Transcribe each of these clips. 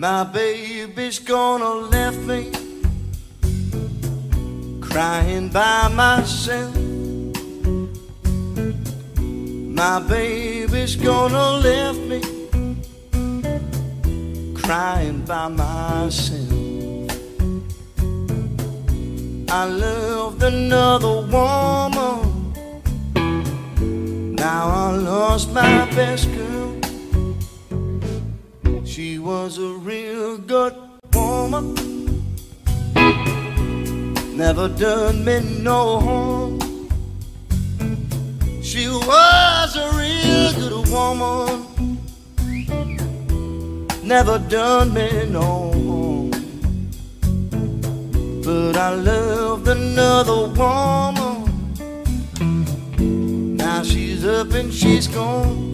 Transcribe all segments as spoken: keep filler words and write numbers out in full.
My baby's gonna left me crying by myself. My baby's gonna left me crying by myself. I loved another woman, now I lost my best girl. She was a real good woman, never done me no harm. She was a real good woman, never done me no harm. But I loved another woman, now she's up and she's gone.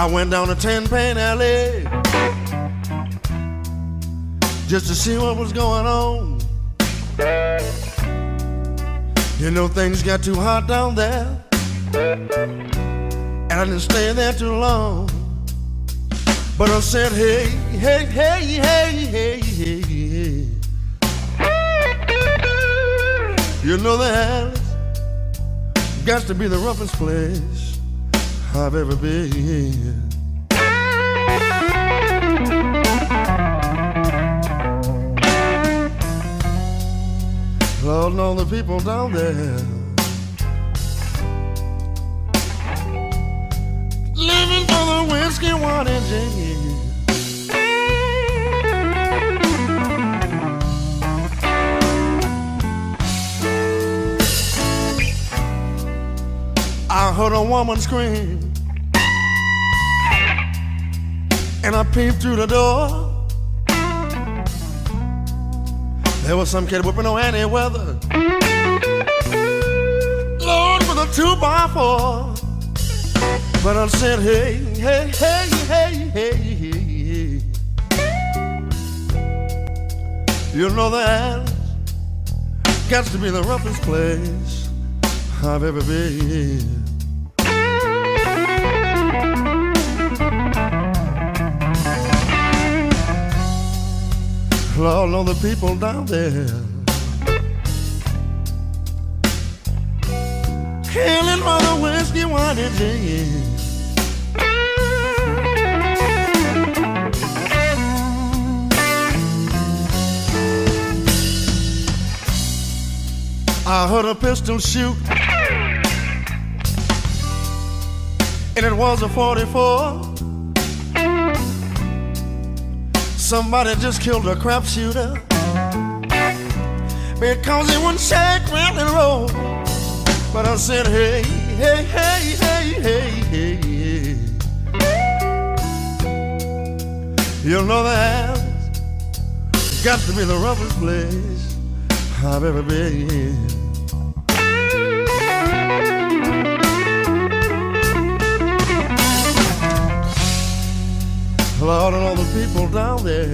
I went down to Tin Pan Alley just to see what was going on. You know, things got too hot down there, and I didn't stay there too long. But I said, hey, hey, hey, hey, hey, hey, hey. You know, the alley's got to be the roughest place I've ever been. Lord, know the people down there living for the whiskey, wine, and gin. I heard a woman scream, and I peeped through the door. There was some kid whipping on any weather, Lord, with a two by four. But I said, hey, hey, hey, hey, hey, hey, hey. You know, the alley's got to be the roughest place I've ever been. Lord, all the people down there killing by the whiskey, wine, and gin. I heard a pistol shoot, and it was a forty-four. Somebody just killed a crap shooter because he wouldn't shake, round and roll. But I said, hey, hey, hey, hey, hey, hey, hey. You know, the alley's got to be the roughest place I've ever been. Lord, and all the people down there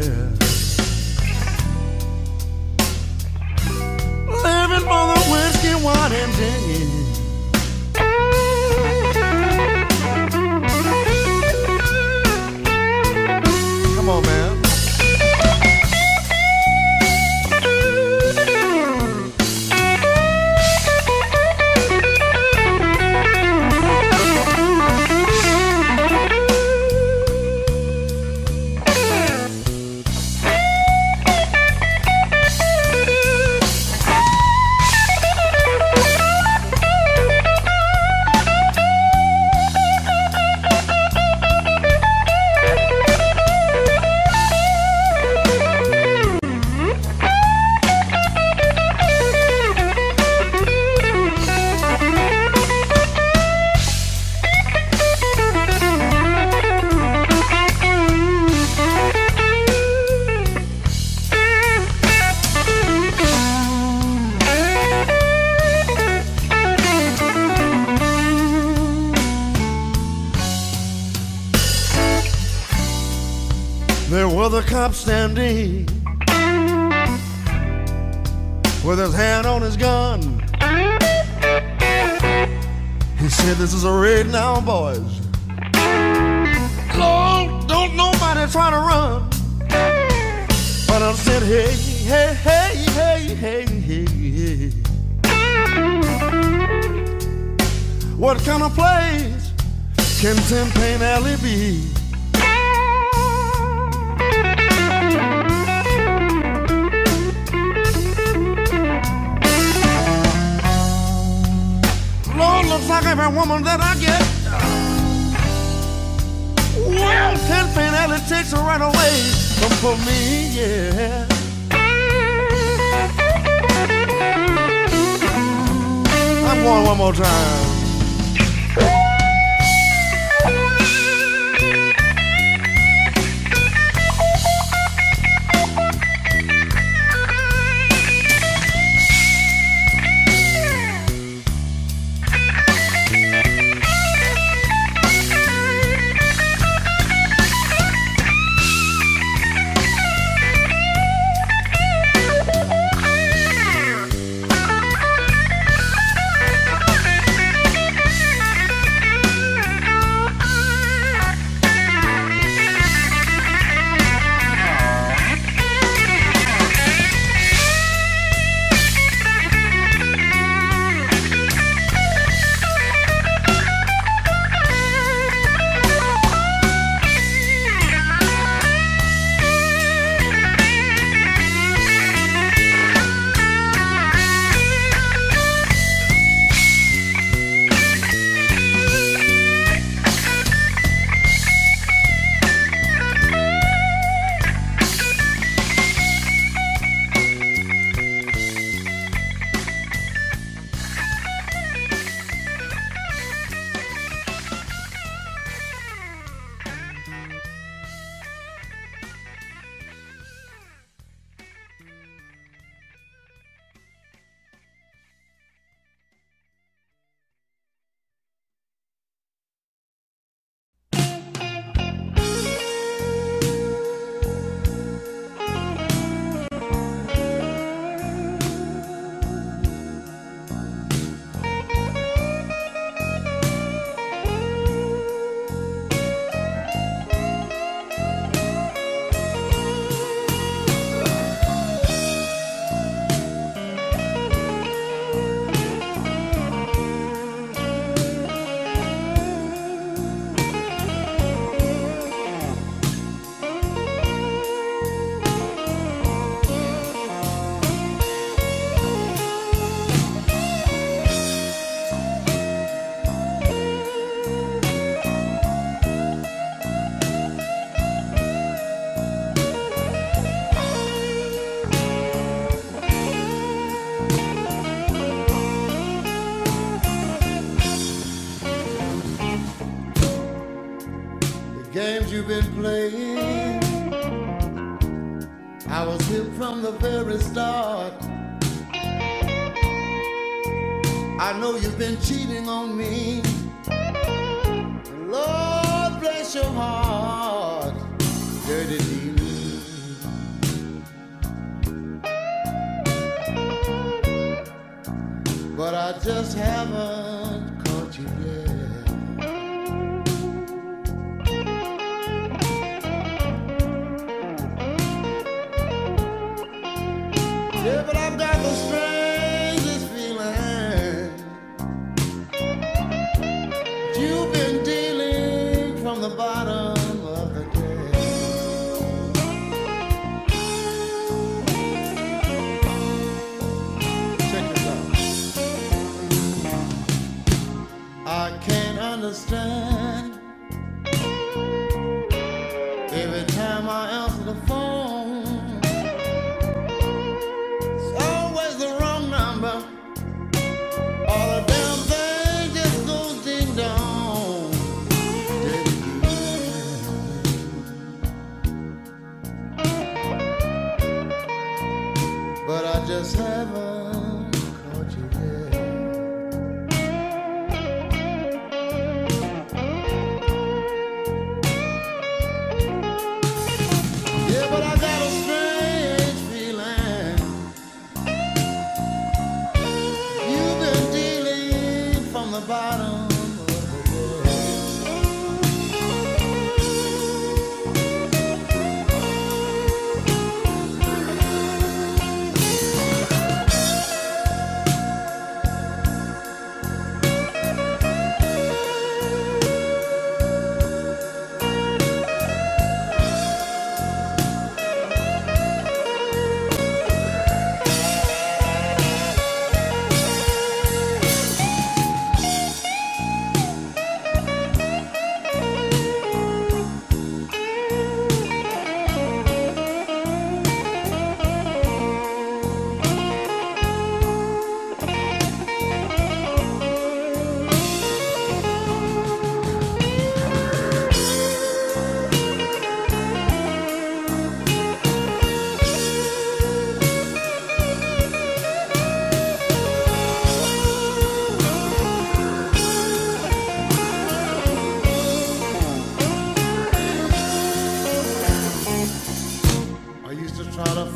living for the whiskey, wine, and gin. Come on, man. There was a cop standing with his hand on his gun. He said, this is a raid now, boys. Lord, don't nobody try to run. But I said, hey, hey, hey, hey, hey, hey, hey. What kind of place can Tin Pan Alley be? Looks like every woman that I get, well, Tin Pan Alley takes her right away. But for me, yeah. I'm going one more time. you've been playing. I was here from the very start. I know you've been cheating on me. Lord, bless your heart, dirty demon. But I just haven't caught you yet. Yeah, but I've got the strength. Understand. Every time I answer the phone, it's always the wrong number. All the damn thing just goes ding dong. But I just haven't caught you yet. Bottom of the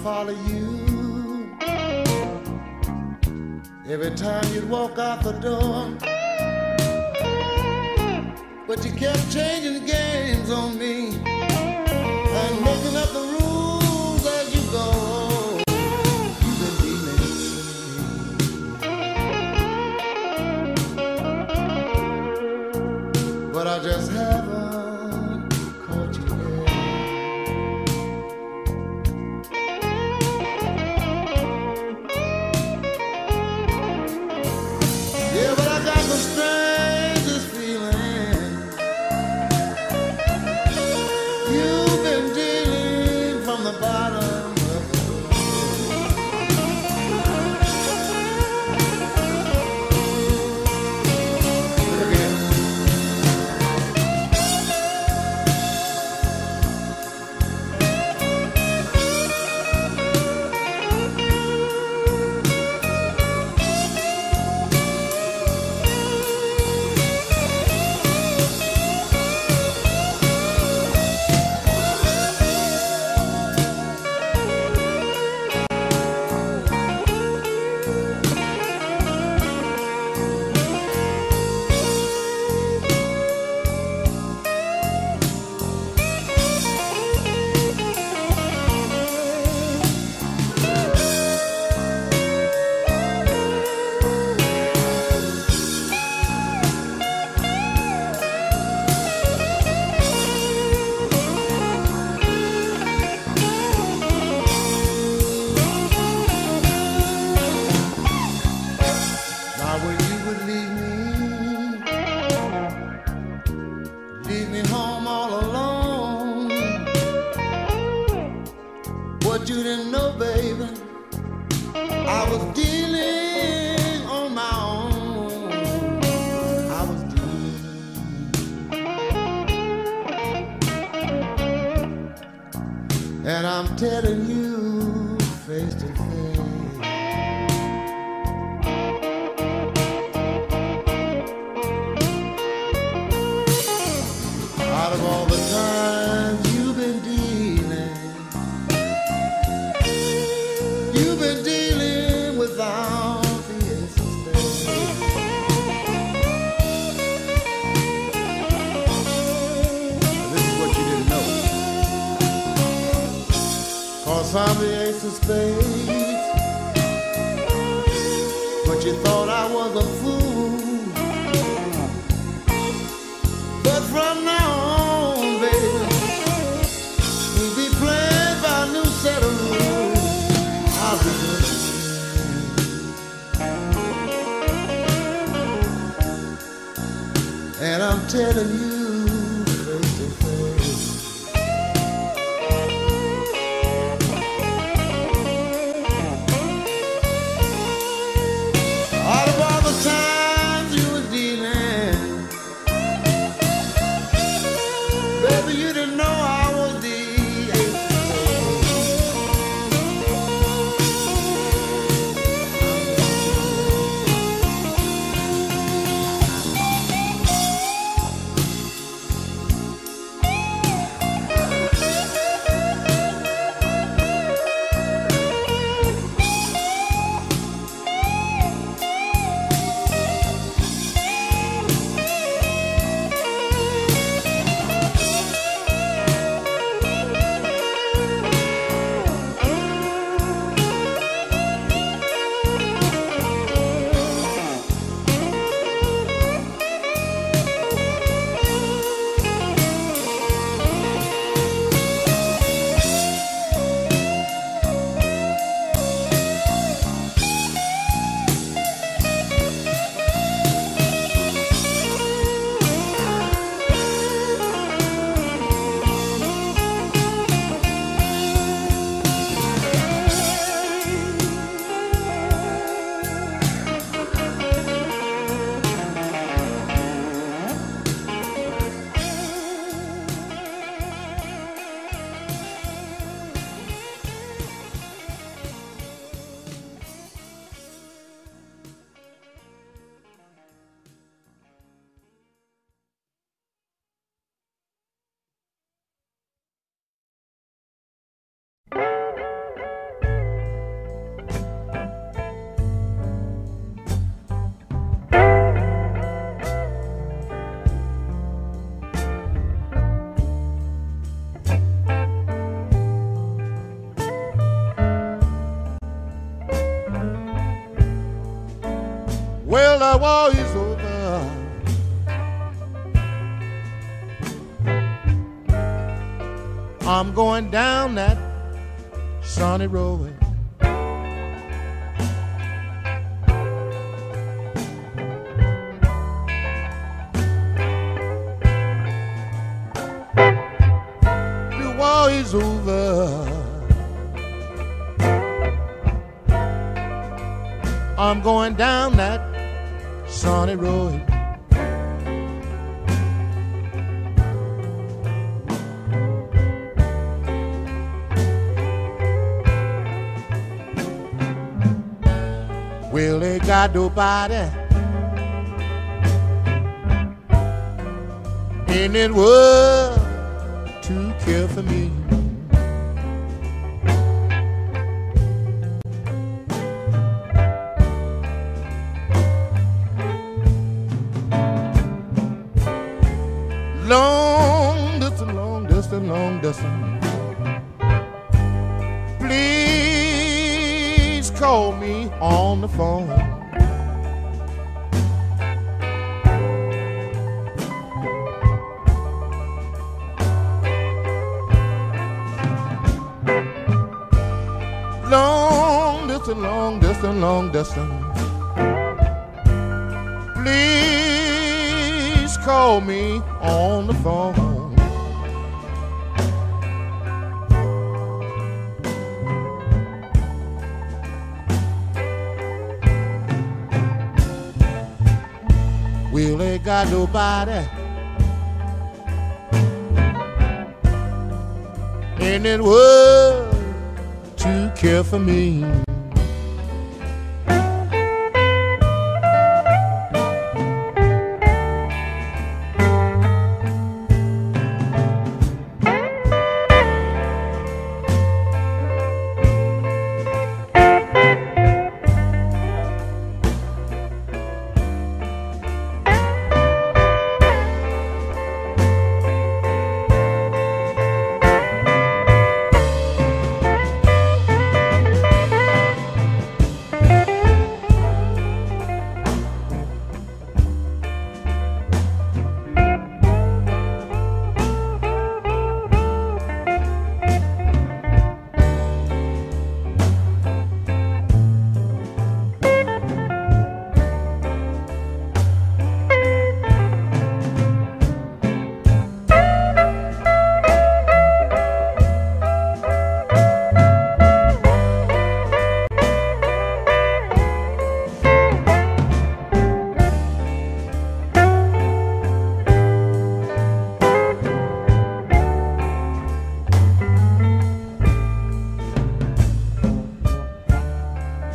follow you. Every time you'd walk out the door, but you kept changing games on me and making up the rules as you go. You've been dealing me, but I just haven't. telling you face to face. Out of all the times you've been dealing, you've been dealing without the insistence. This is what you didn't know. I'm the ace of spades, but you thought I was a fool. But from now on, baby, we'll be playing by a new set of rules. I'll be good, and I'm telling you. The war is over. I'm going down that sunny road. The war is over. I'm going down that sunny road. Well, ain't got nobody in this world to care for me. Long distance, long distance, long distance. Please call me on the phone. Long distance, long distance, long distance. Please call me on the phone. Well, ain't got nobody in this world care for me.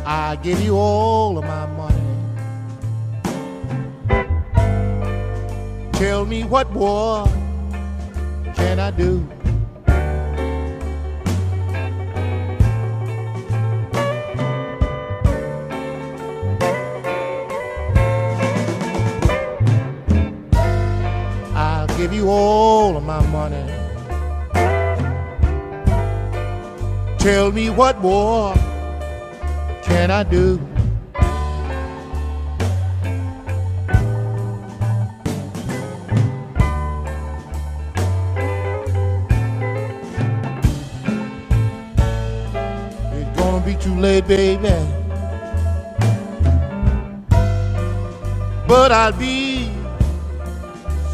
I give you all of my money. Tell me what more can I do? I'll give you all of my money. Tell me what more can I do? It's gonna be too late, baby, but I'll be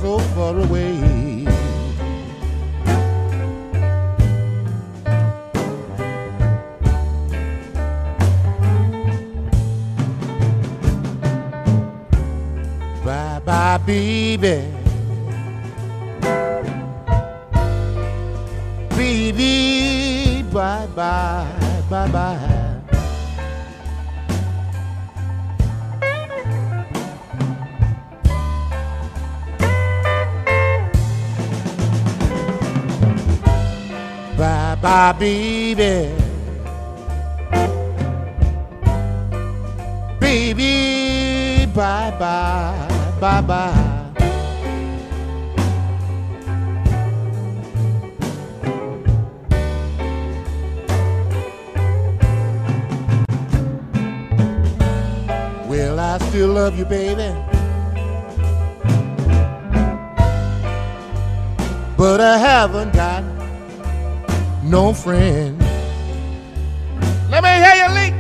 so far away. Bye, baby, baby, bye, bye, bye, bye. Bye, bye, baby, baby, bye, bye. Bye bye. Well, I still love you, baby, but I haven't got no friend. Let me hear you leak.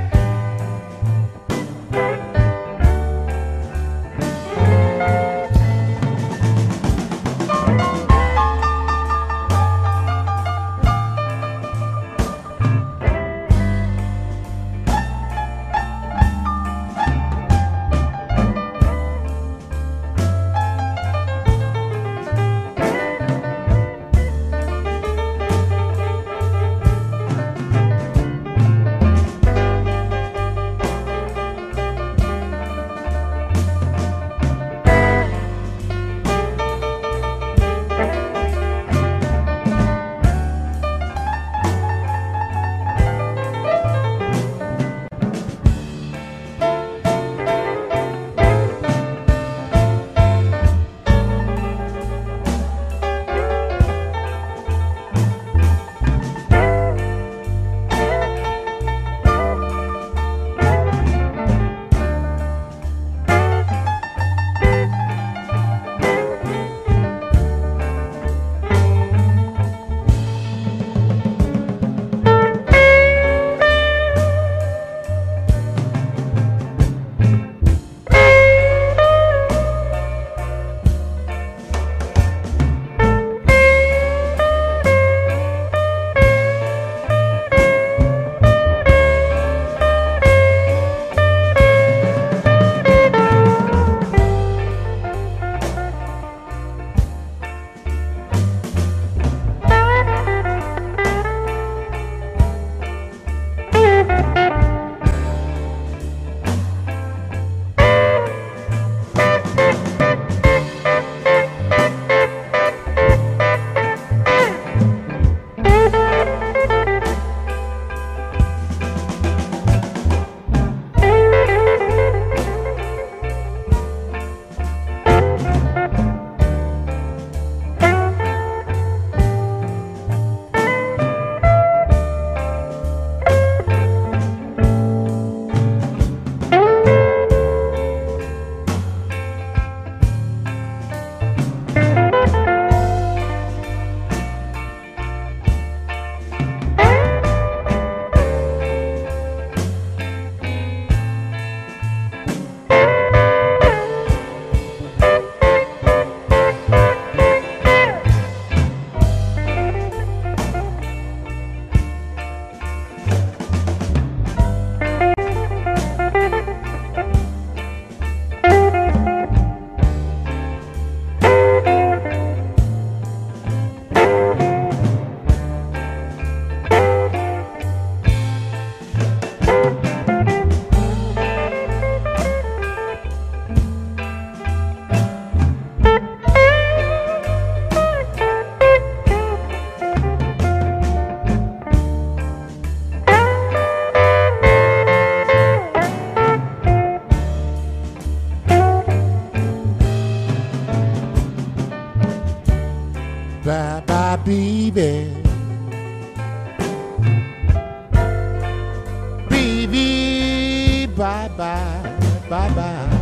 bye-bye, bye-bye.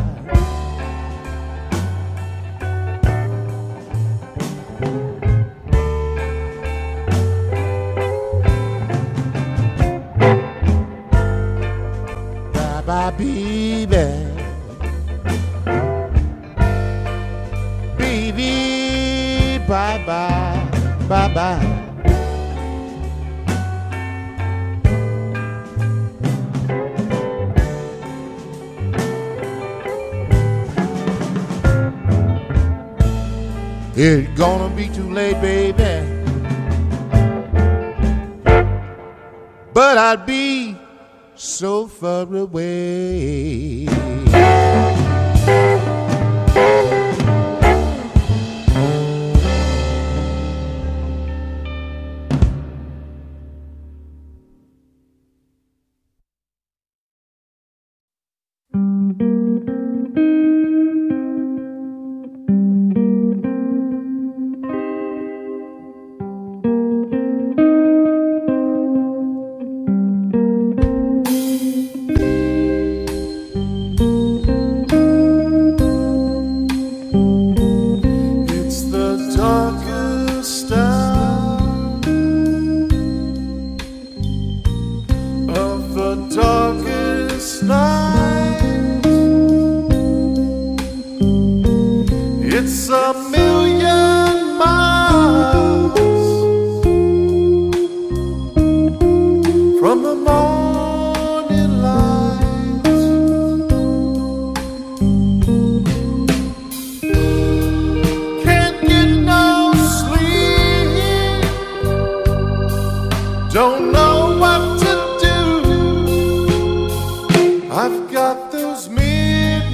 Bye-bye, baby. Baby, bye-bye, bye-bye. It's gonna be too late, baby, but I'll be so far away.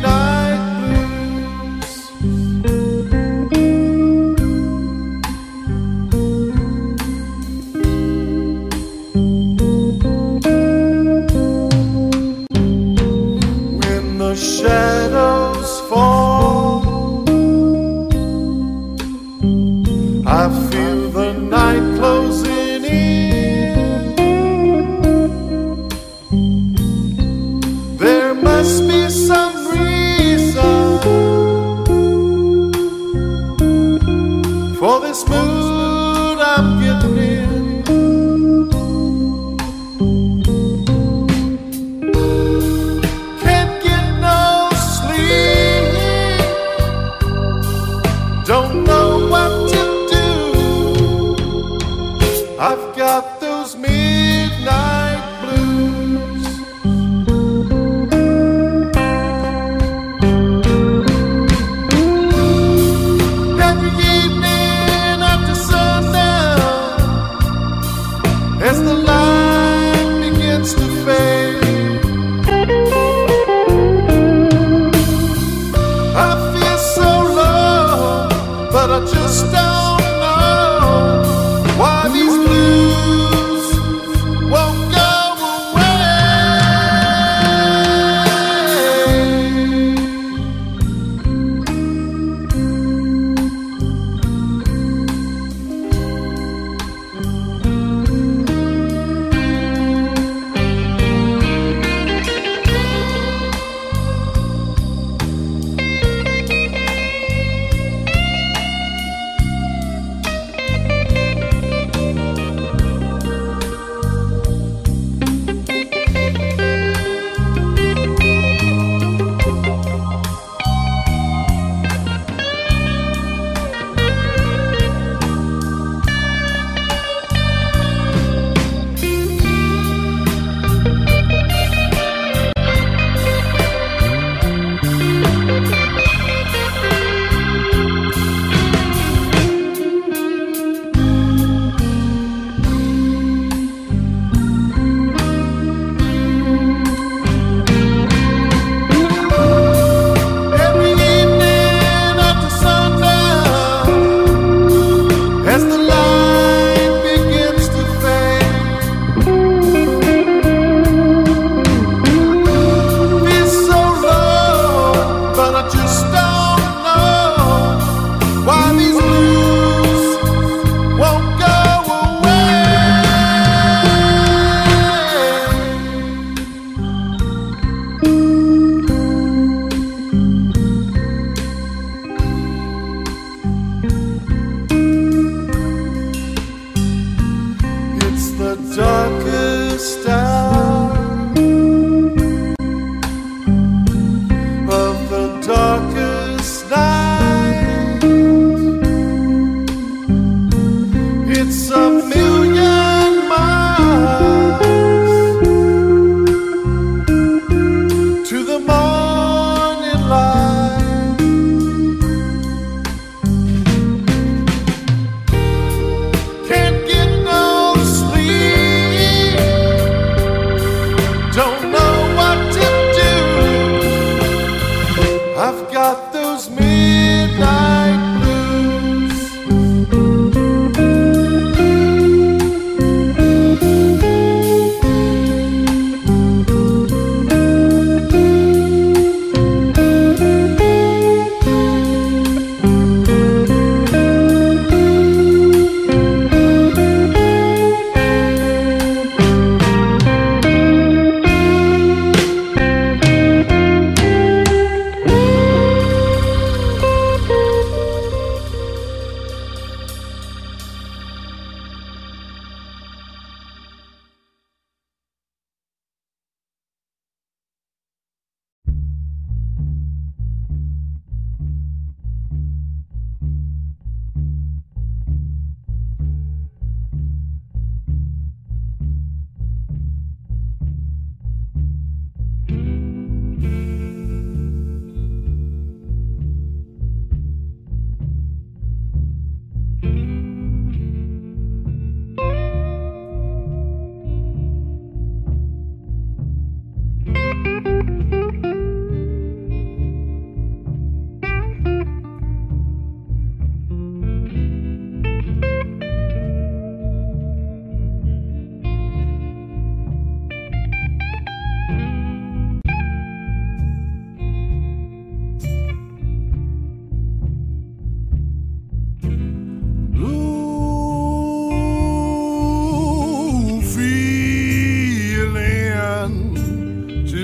Midnight blues.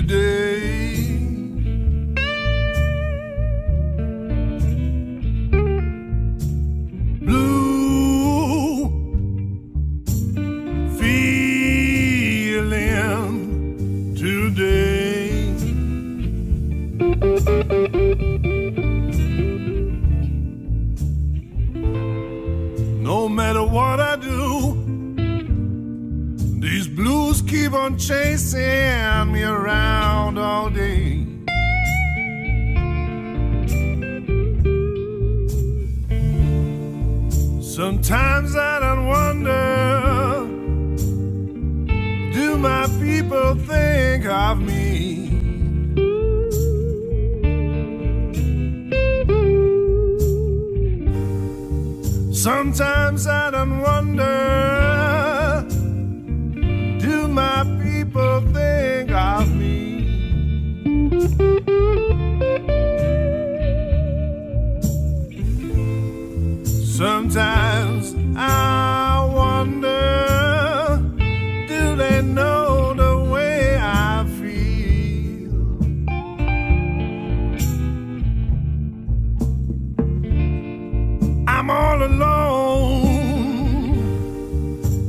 today. Blue feeling today. No matter what I do, these blues keep on chasing me around all day. Sometimes I don't wonder, do my people think of me? Sometimes I don't wonder, do my people think of me? Sometimes I wonder, do they know the way I feel? I'm all alone,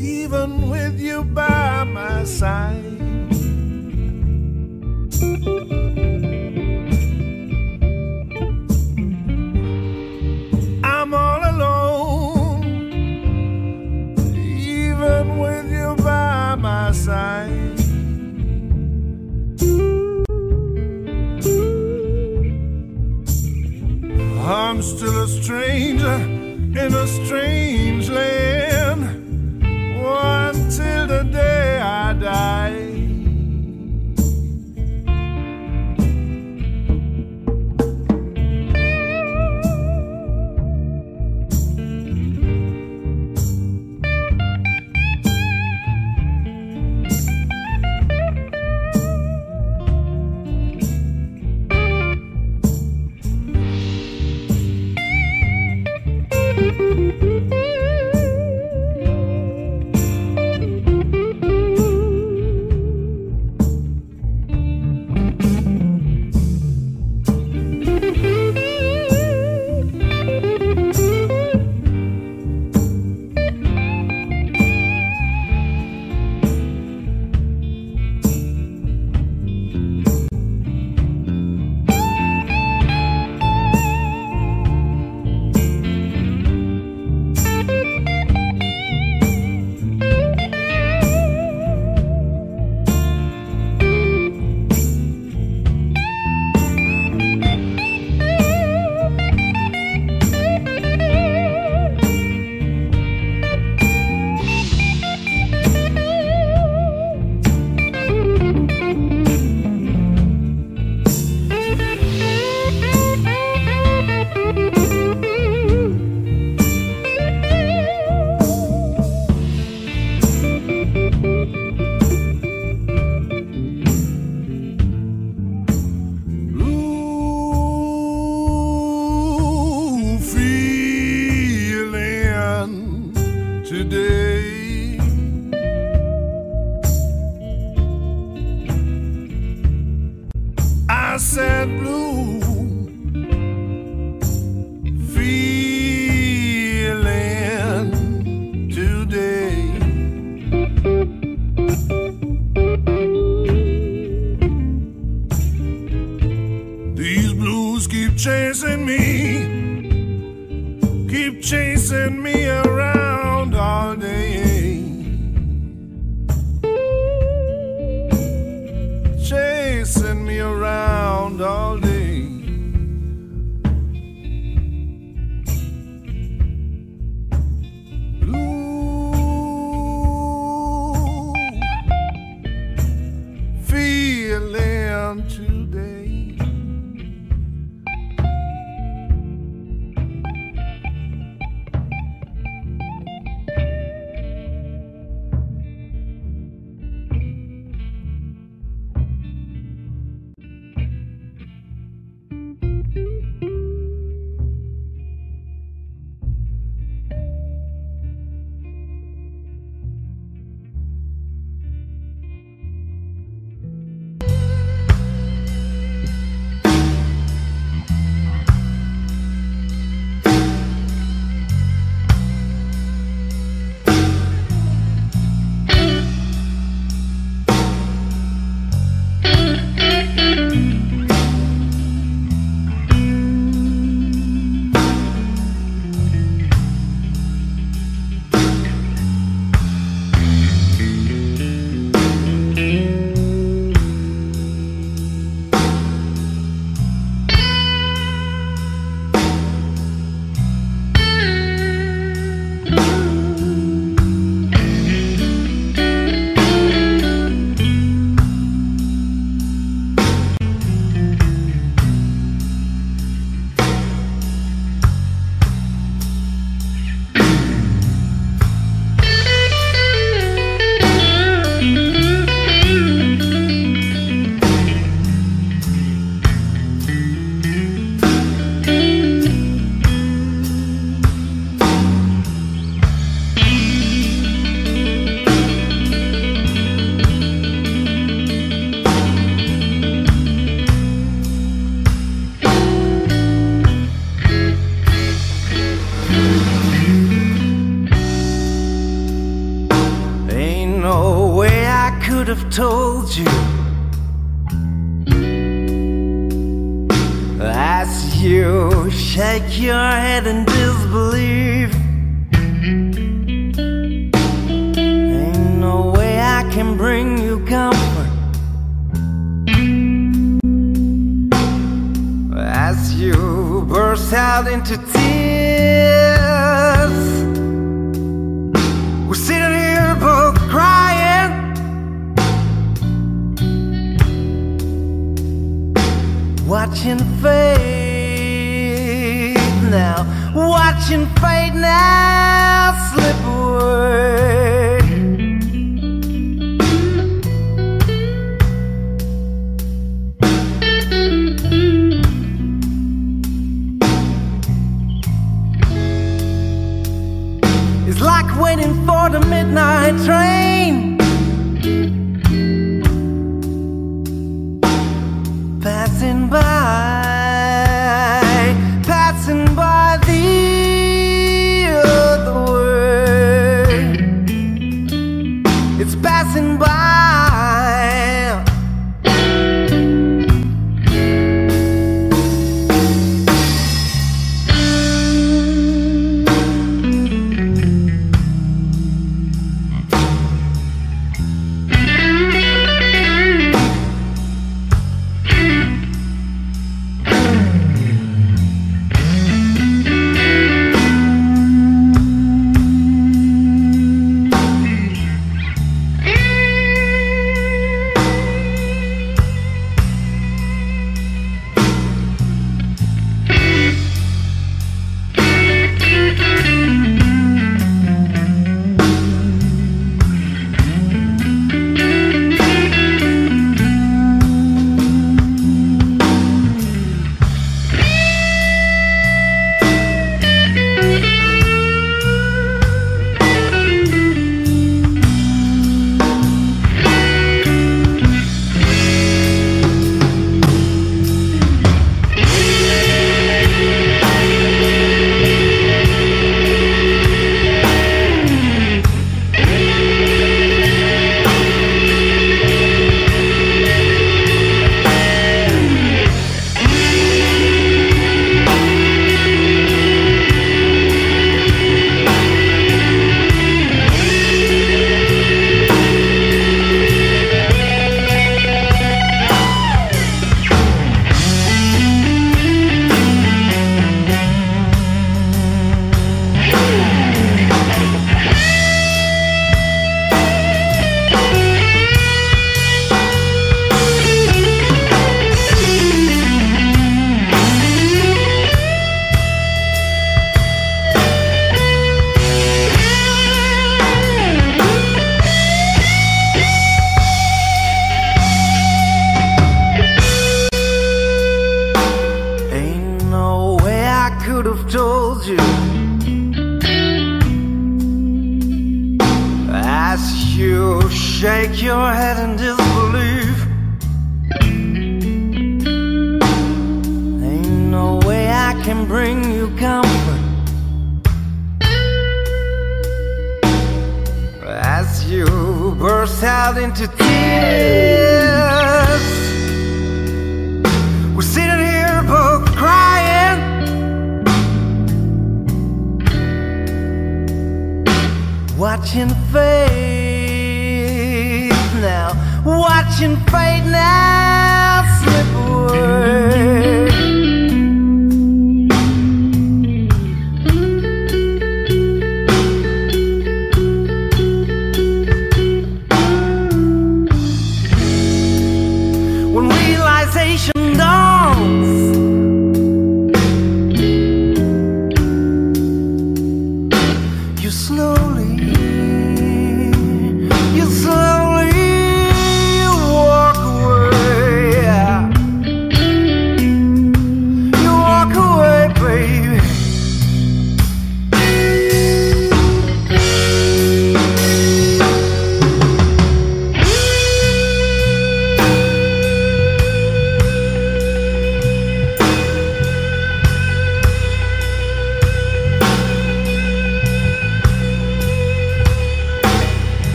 even with you by my side. I'm still a stranger in a strange land, oh, until the day I die. Shake your head in disbelief. Ain't no way I can bring you comfort. As you burst out into tears, we're sitting here both crying. Watching fate now, watching fate now slip away. It's like waiting for the midnight train, passing by.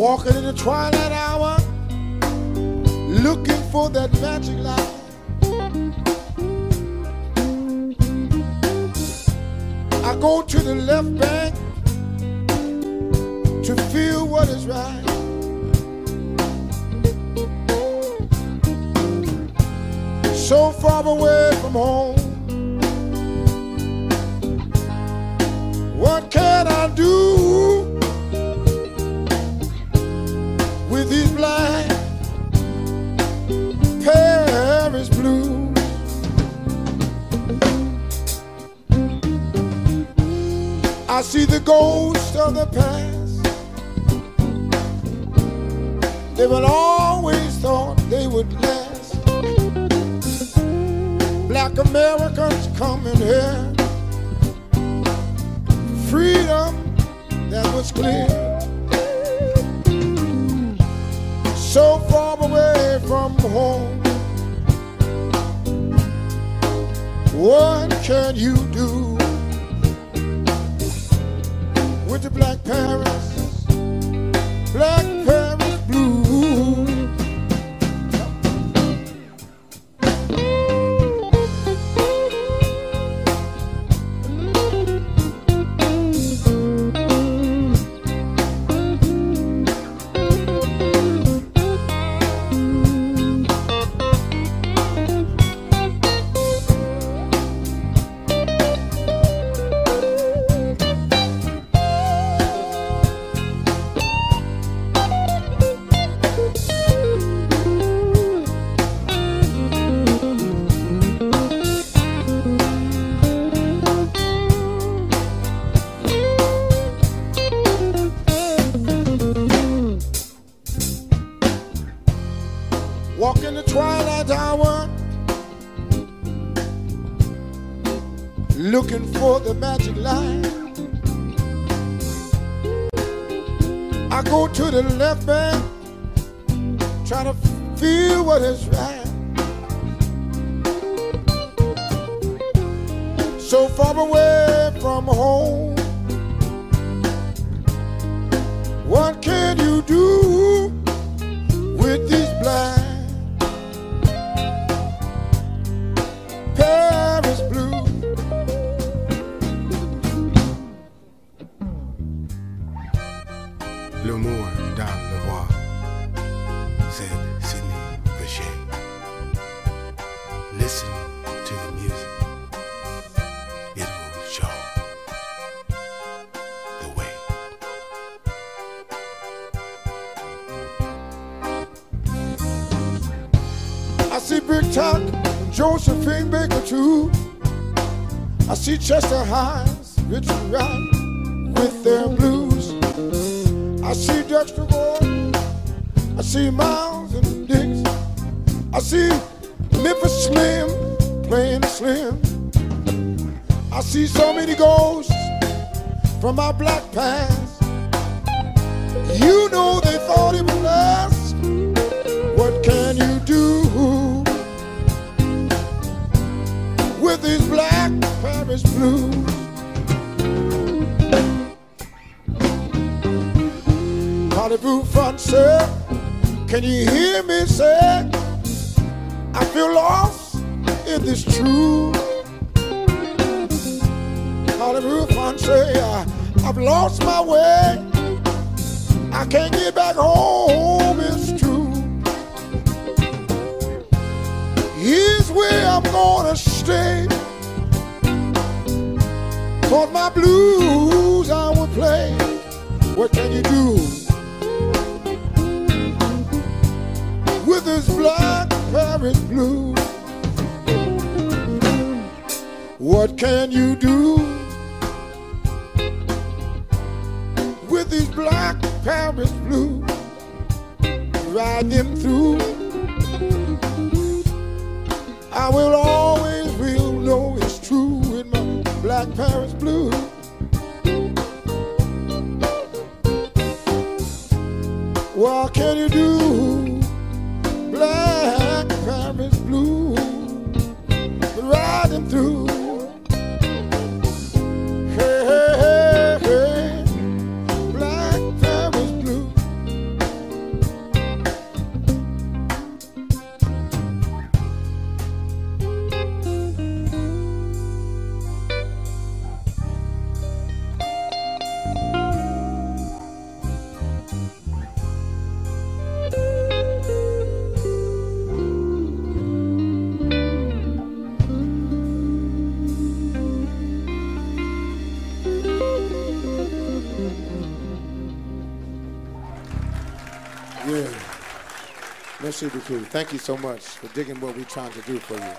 walking in the twilight hour, looking for that magic light. I go to the left bank to feel what is right. So far away from home, what can I do with these blind Paris blues? I see the ghosts of the past. They were always thought they would last. Black Americans coming here, freedom that was clear, so far away from home. What can you do with the black Paris, black Paris blue? Chester Himes, Richard Wright with their blues. I see Dexter Gordon, I see Miles and Dix, I see Memphis Slim playing slim. I see so many ghosts from my black past. You know they thought it would last. What can you do with these black Paris blues? Hollywood front, sir, can you hear me say, I feel lost if it's true. Hollywood front, say, I've lost my way, I can't get back home, it's true. Here's where I'm gonna stay, for my blues I will play. What can you do with this black Paris blue? What can you do with this black Paris blue? Ride them through. I will always will know it's true. Black Paris blue. What can you do? Black Paris blue, ride them through. Hey, hey, hey, hey. Black Paris blue. Miss Sugar Crew, thank you so much for digging what we're trying to do for you.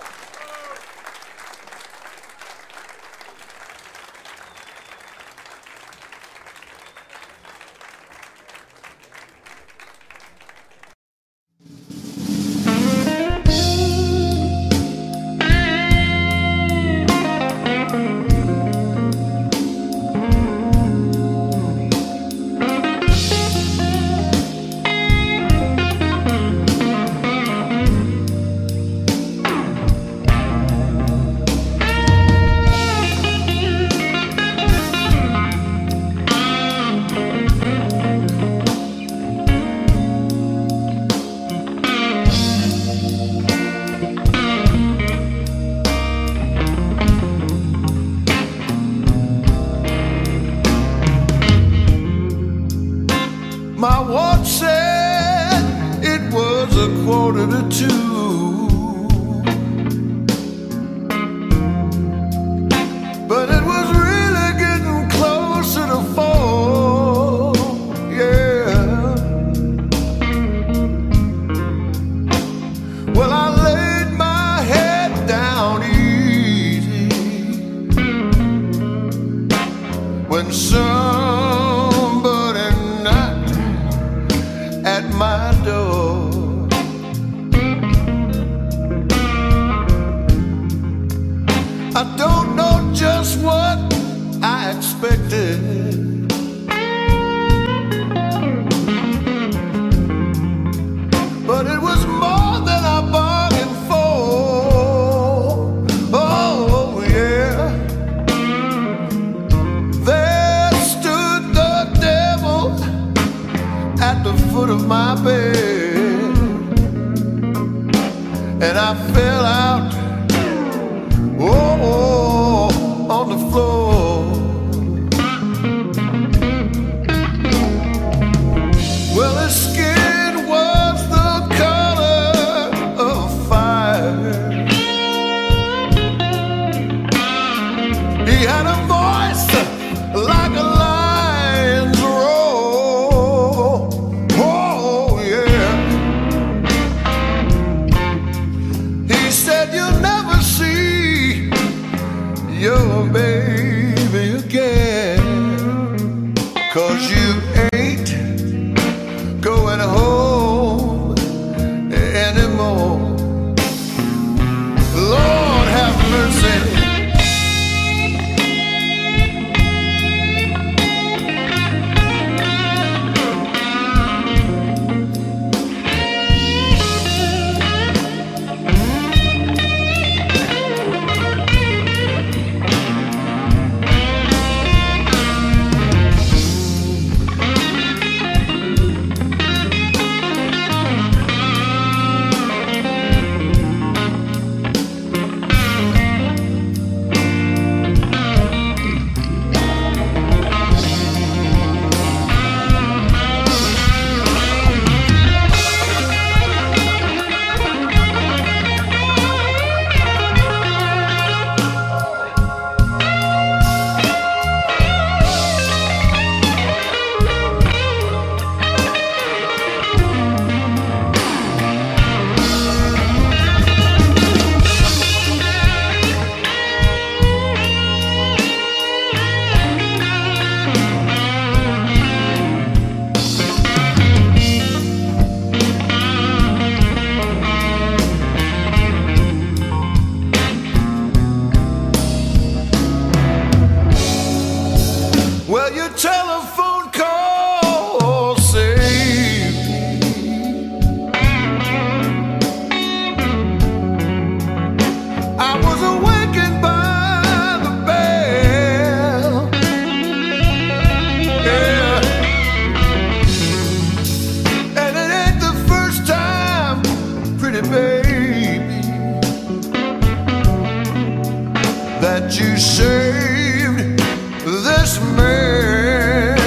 You saved this man.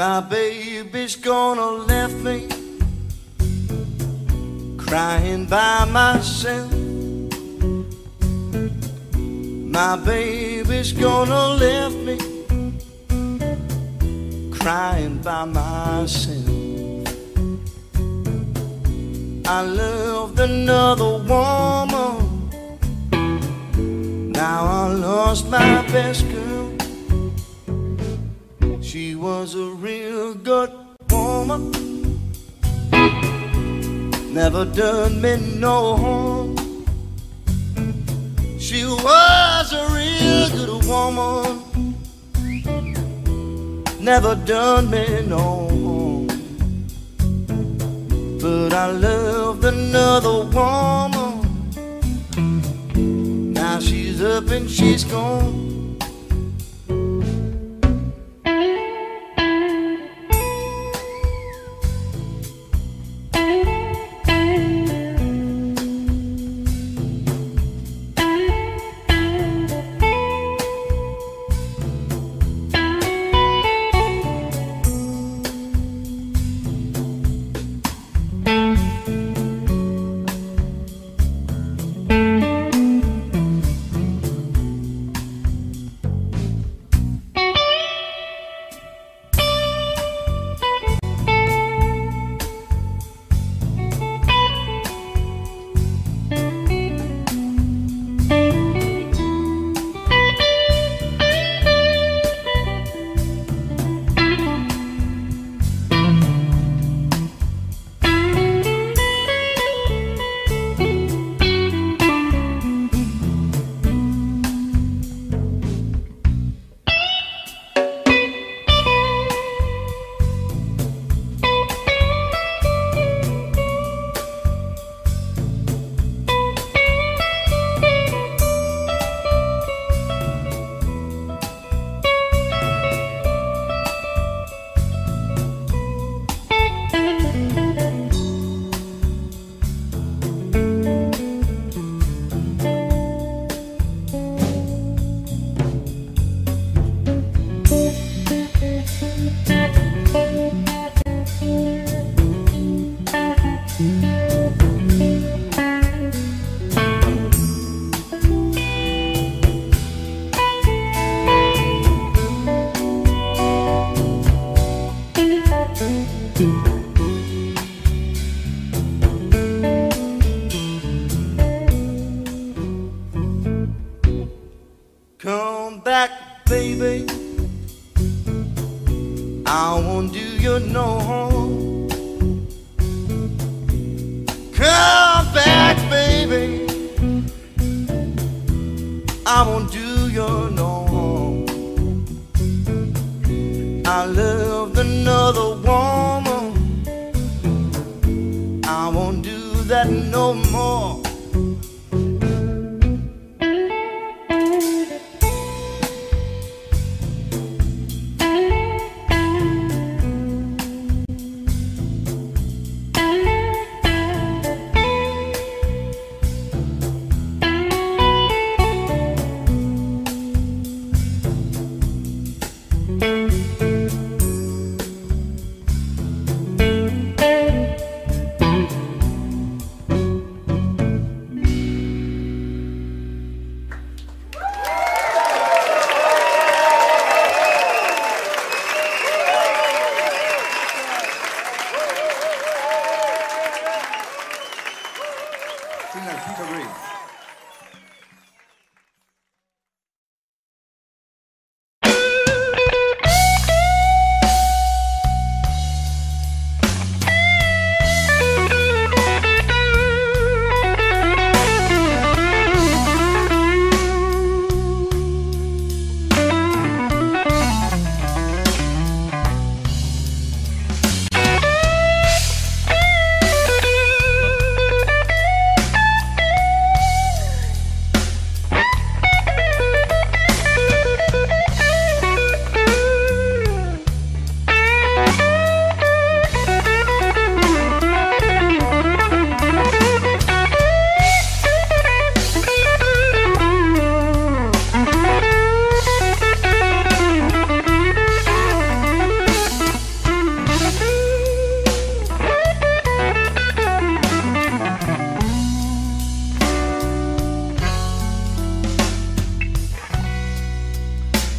My baby's gonna left me crying by myself. My baby's gonna left me crying by myself. I loved another woman, now I lost my best girl. She was a real good woman, never done me no harm. She was a real good woman, never done me no harm. But I loved another woman, now she's up and she's gone.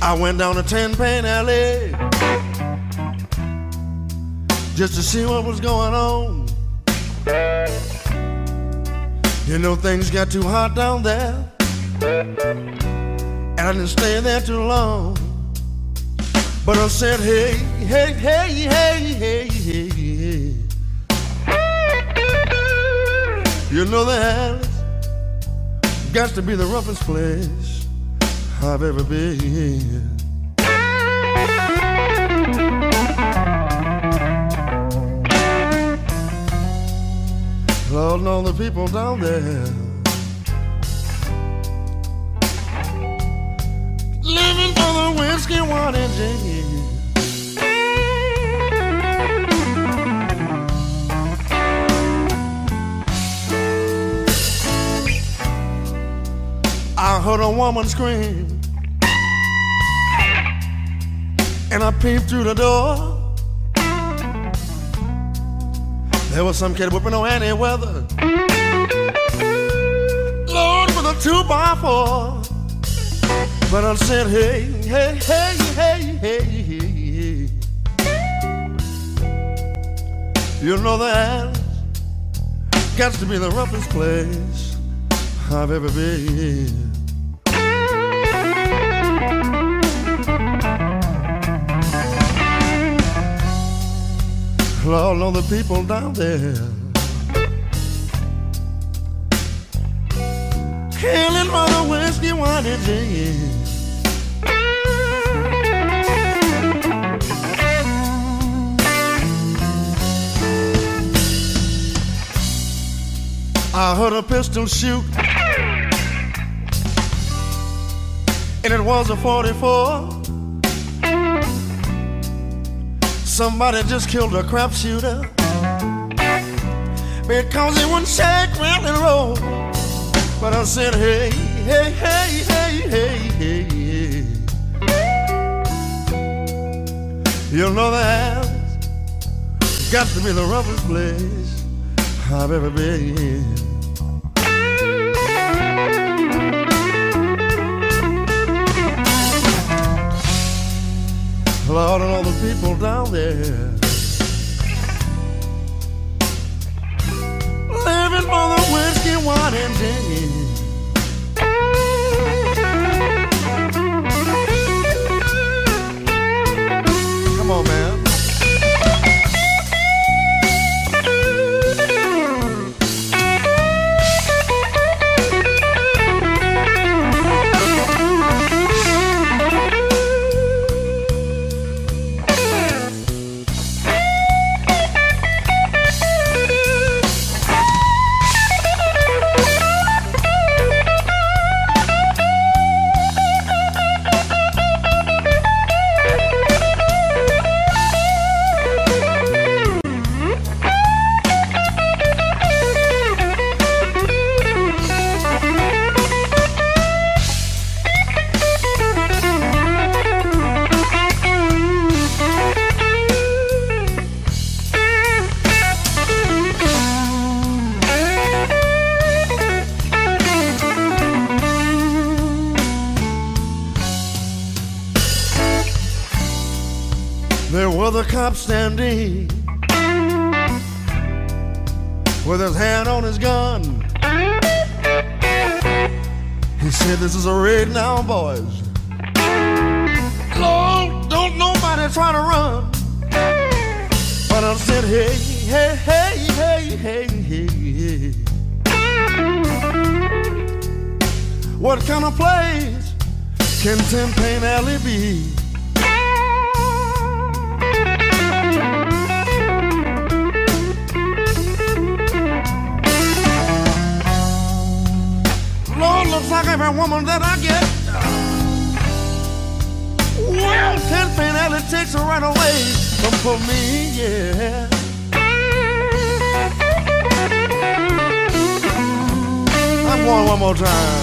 I went down to Tin Pan Alley just to see what was going on. You know, things got too hot down there, and I didn't stay there too long. But I said, hey, hey, hey, hey, hey, hey, hey. You know, the alley's got to be the roughest place I've ever been. Lord, know the people down there living for the whiskey, wine, and gin. I heard a woman scream, and I peeped through the door. There was some kid whipping on any weather, Lord, with a two by four. But I said, hey, hey, hey, hey, hey, hey, hey. You know, the alley's got to be the roughest place I've ever been. All of the people down there killing all the whiskey, wine, and gin. I heard a pistol shoot, and it was a forty-four. Somebody just killed a crap shooter because he wouldn't shake, rattle, and roll. But I said, hey, hey, hey, hey, hey, hey, hey. You know, the alley's got to be the roughest place I've ever been. Lord, and all the people down there living for the whiskey, wine, and gin. Come on, man. There was a cop standing with his hand on his gun. He said, this is a raid now, boys. Lord, don't nobody try to run. But I said, hey, hey, hey, hey, hey, hey, hey. What kind of place can Tin Pan Alley be? Like every woman that I get, well, Tin Pan Alley takes her right away. But for me, yeah, I'm going one more time.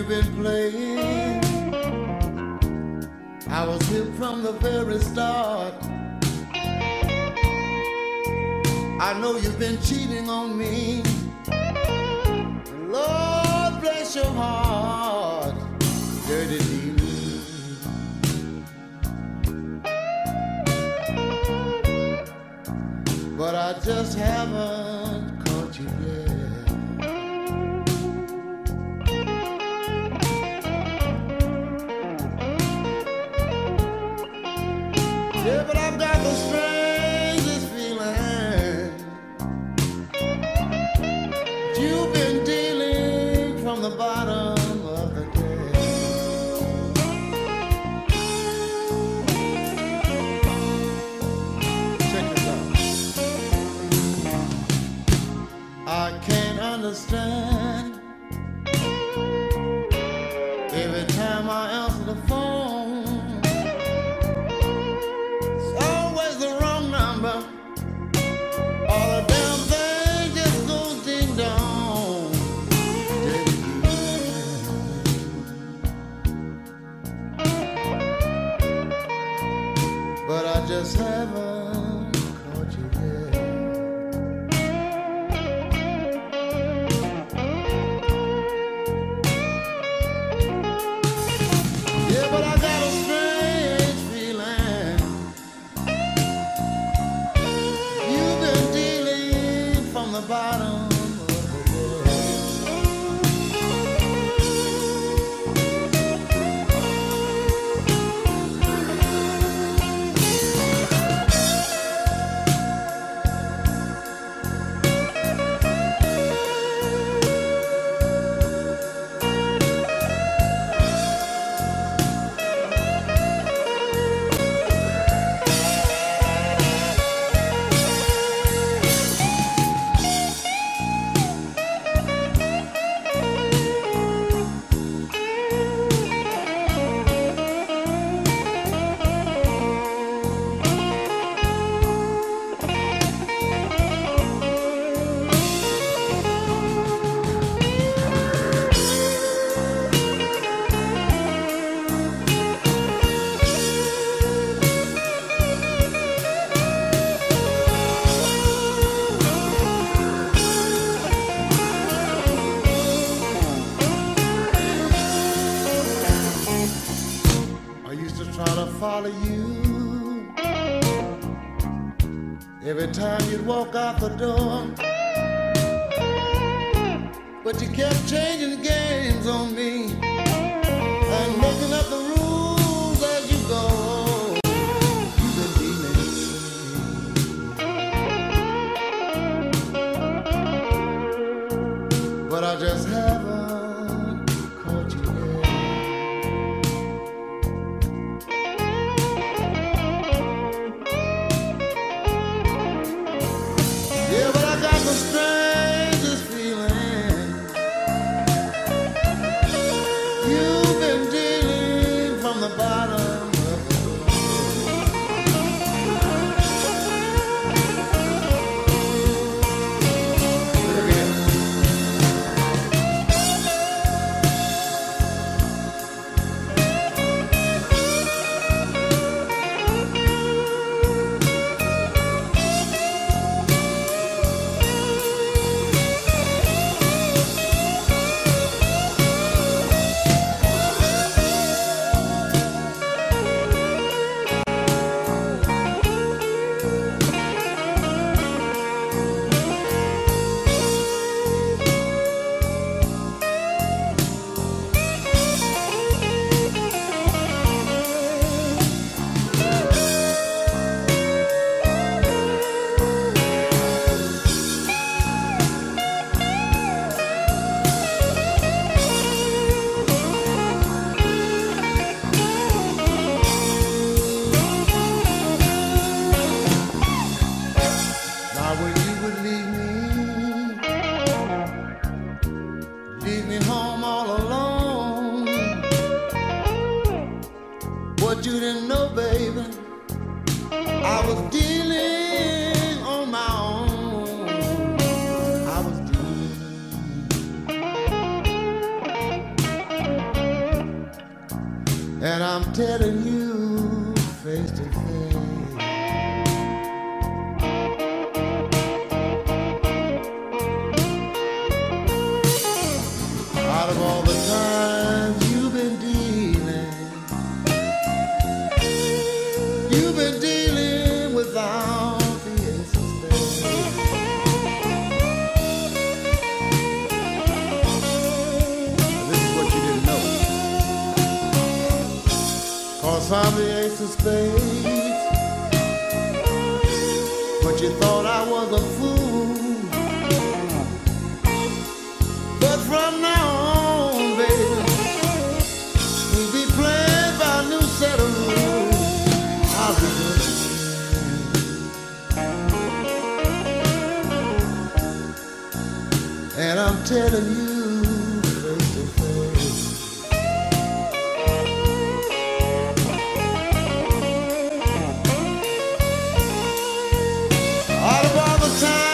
you've been playing. I was here from the very start. I know you've been cheating on me. Lord bless your heart, dirty deed. But I just haven't caught you yet. Yeah, but I've got the strength. Bottom of the day. Check this out. I can't understand. Every time I answer the phone, it's always the wrong number. All of them things just go ding dong. But I just haven't caught you yet. Yeah, but I got a strange feeling. You've been dealing from the bottom of the follow you. Every time you'd walk out the door, but you kept changing games on me and making up the rules as you go. You've been dealing, but I just haven't caught you yet. The strangest feeling. out of all the times you've been dealing, you've been dealing without the existence. This is what you didn't know. Cause I'm the ace of spades, but you thought I was a fool. From now on, baby, we'll be playing by a new set of rules. I'll be good. And I'm telling you face to face. All of all the time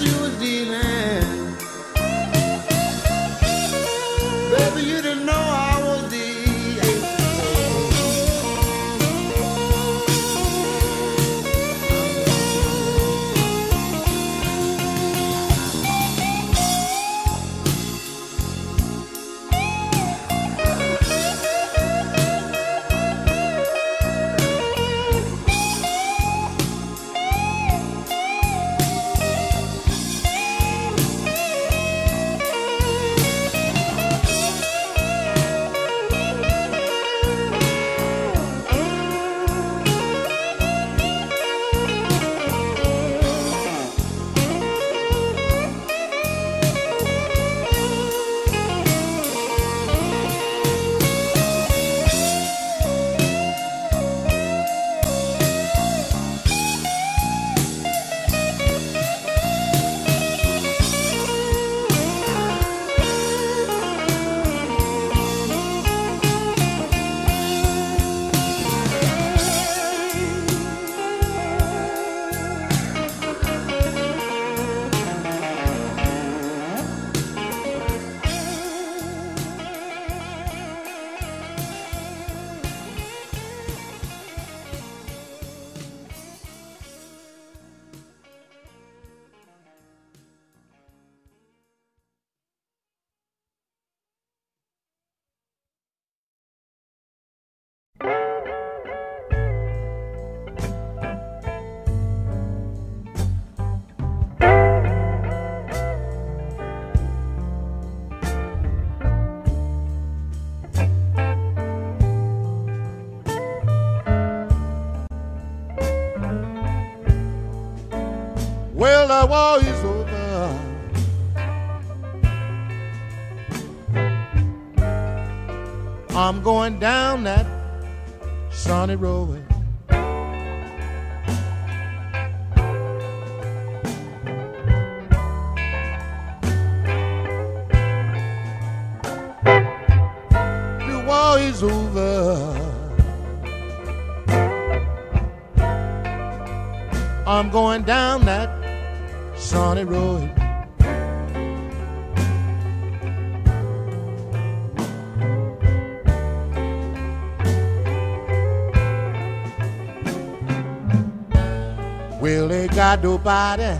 the war is over. I'm going down that sunny road. The war is over. I'm going down that sunny road. Well, they got nobody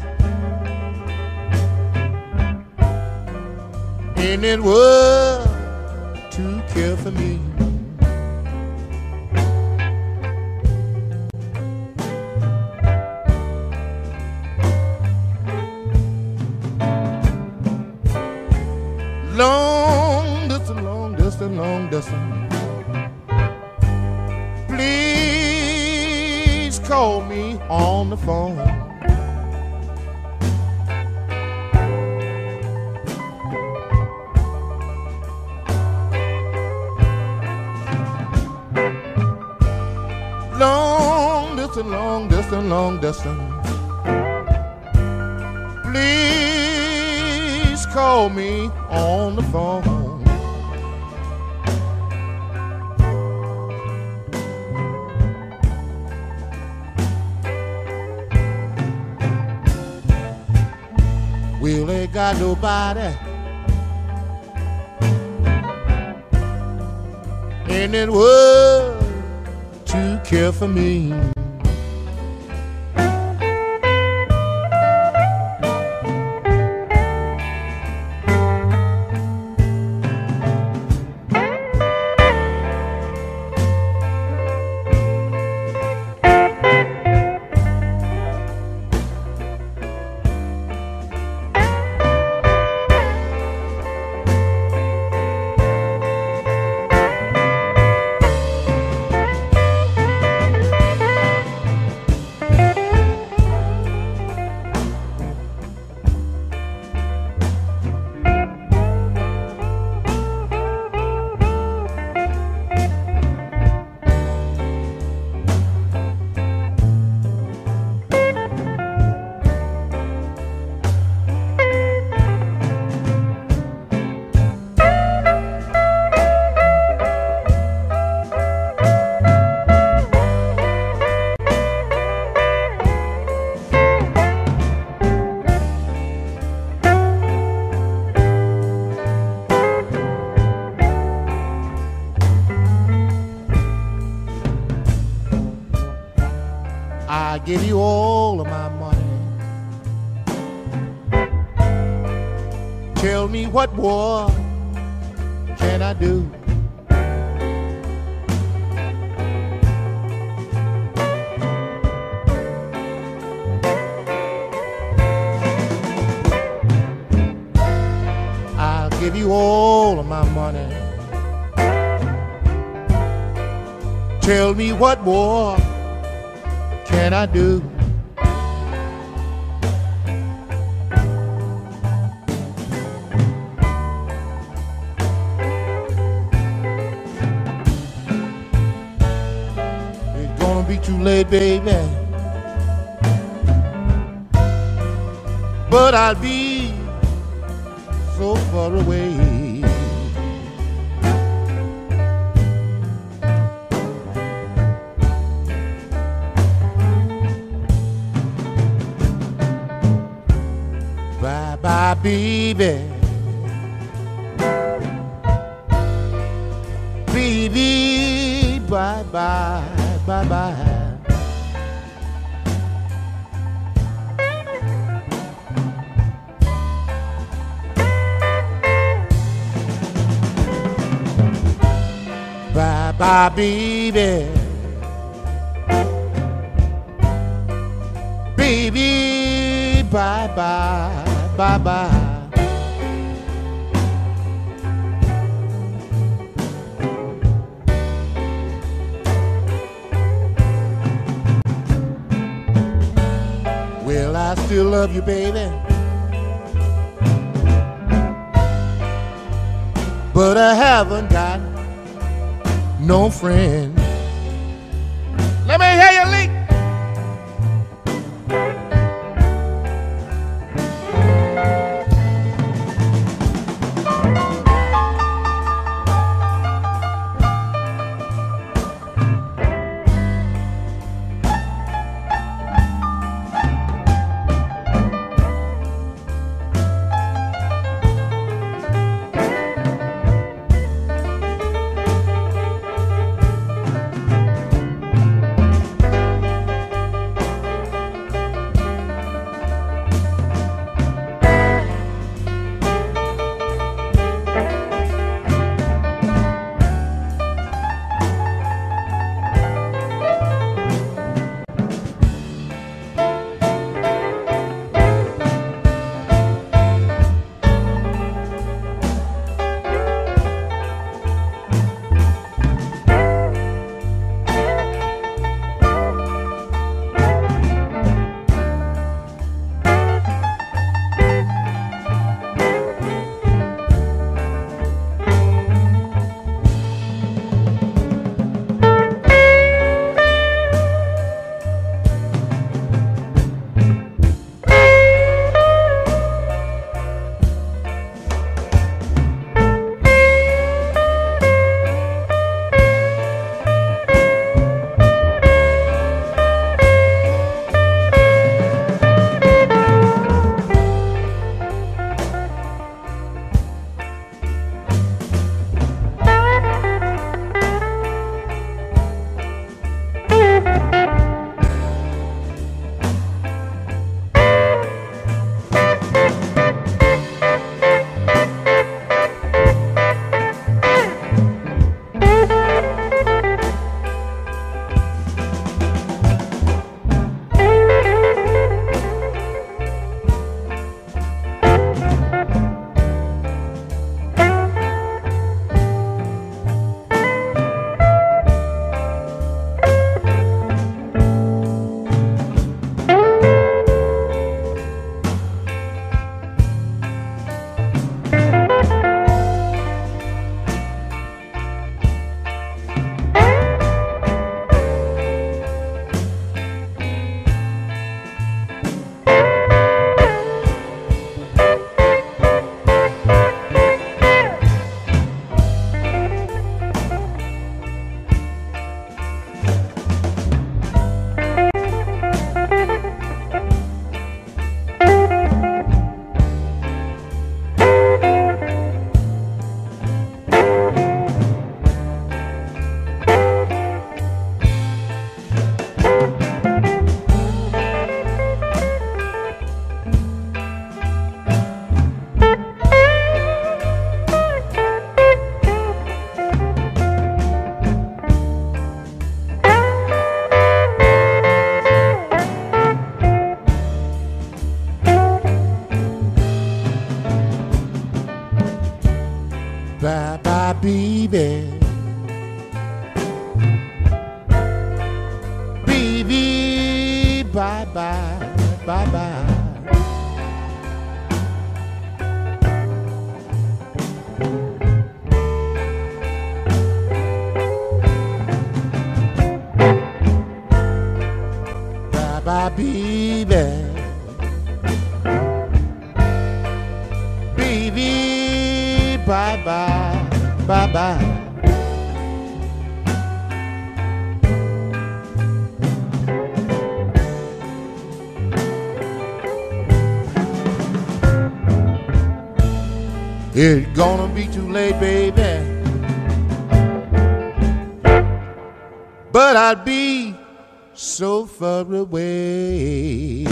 in this world to care for me. Please call me on the phone. Long distance, long distance, long distance. Please call me on the phone. Well, ain't got nobody in this world to care for me. give you all of my money. Tell me what more can I do? I'll give you all of my money. Tell me what more can I do? It's gonna be too late, baby, but I'll be so far away. Bye, baby, baby, bye, bye, bye, bye. Bye, bye, baby, baby, bye, bye. Bye bye. Well, I still love you, baby, but I haven't got no friend. Let me hear you leak. bye-bye, baby. Baby, bye-bye, bye-bye. Bye-bye, baby. Baby, bye-bye, bye-bye. It's gonna be too late, baby, but I'd be so far away.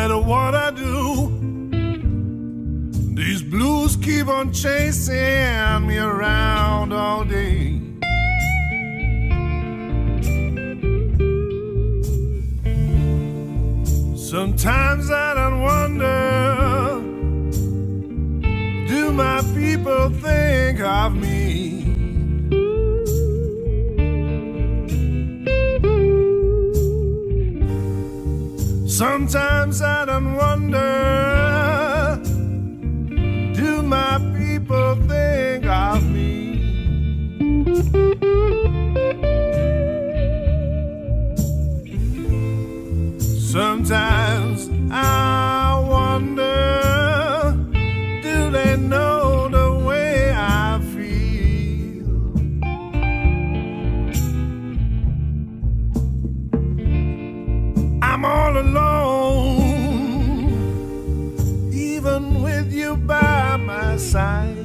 matter what I do, these blues keep on chasing me around all day. Sometimes I don't wonder, do my people think of me? Sometimes I don't wonder, do my people think of me? Sometimes I wonder, do they know the way I feel? I'm all alone, even with you by my side.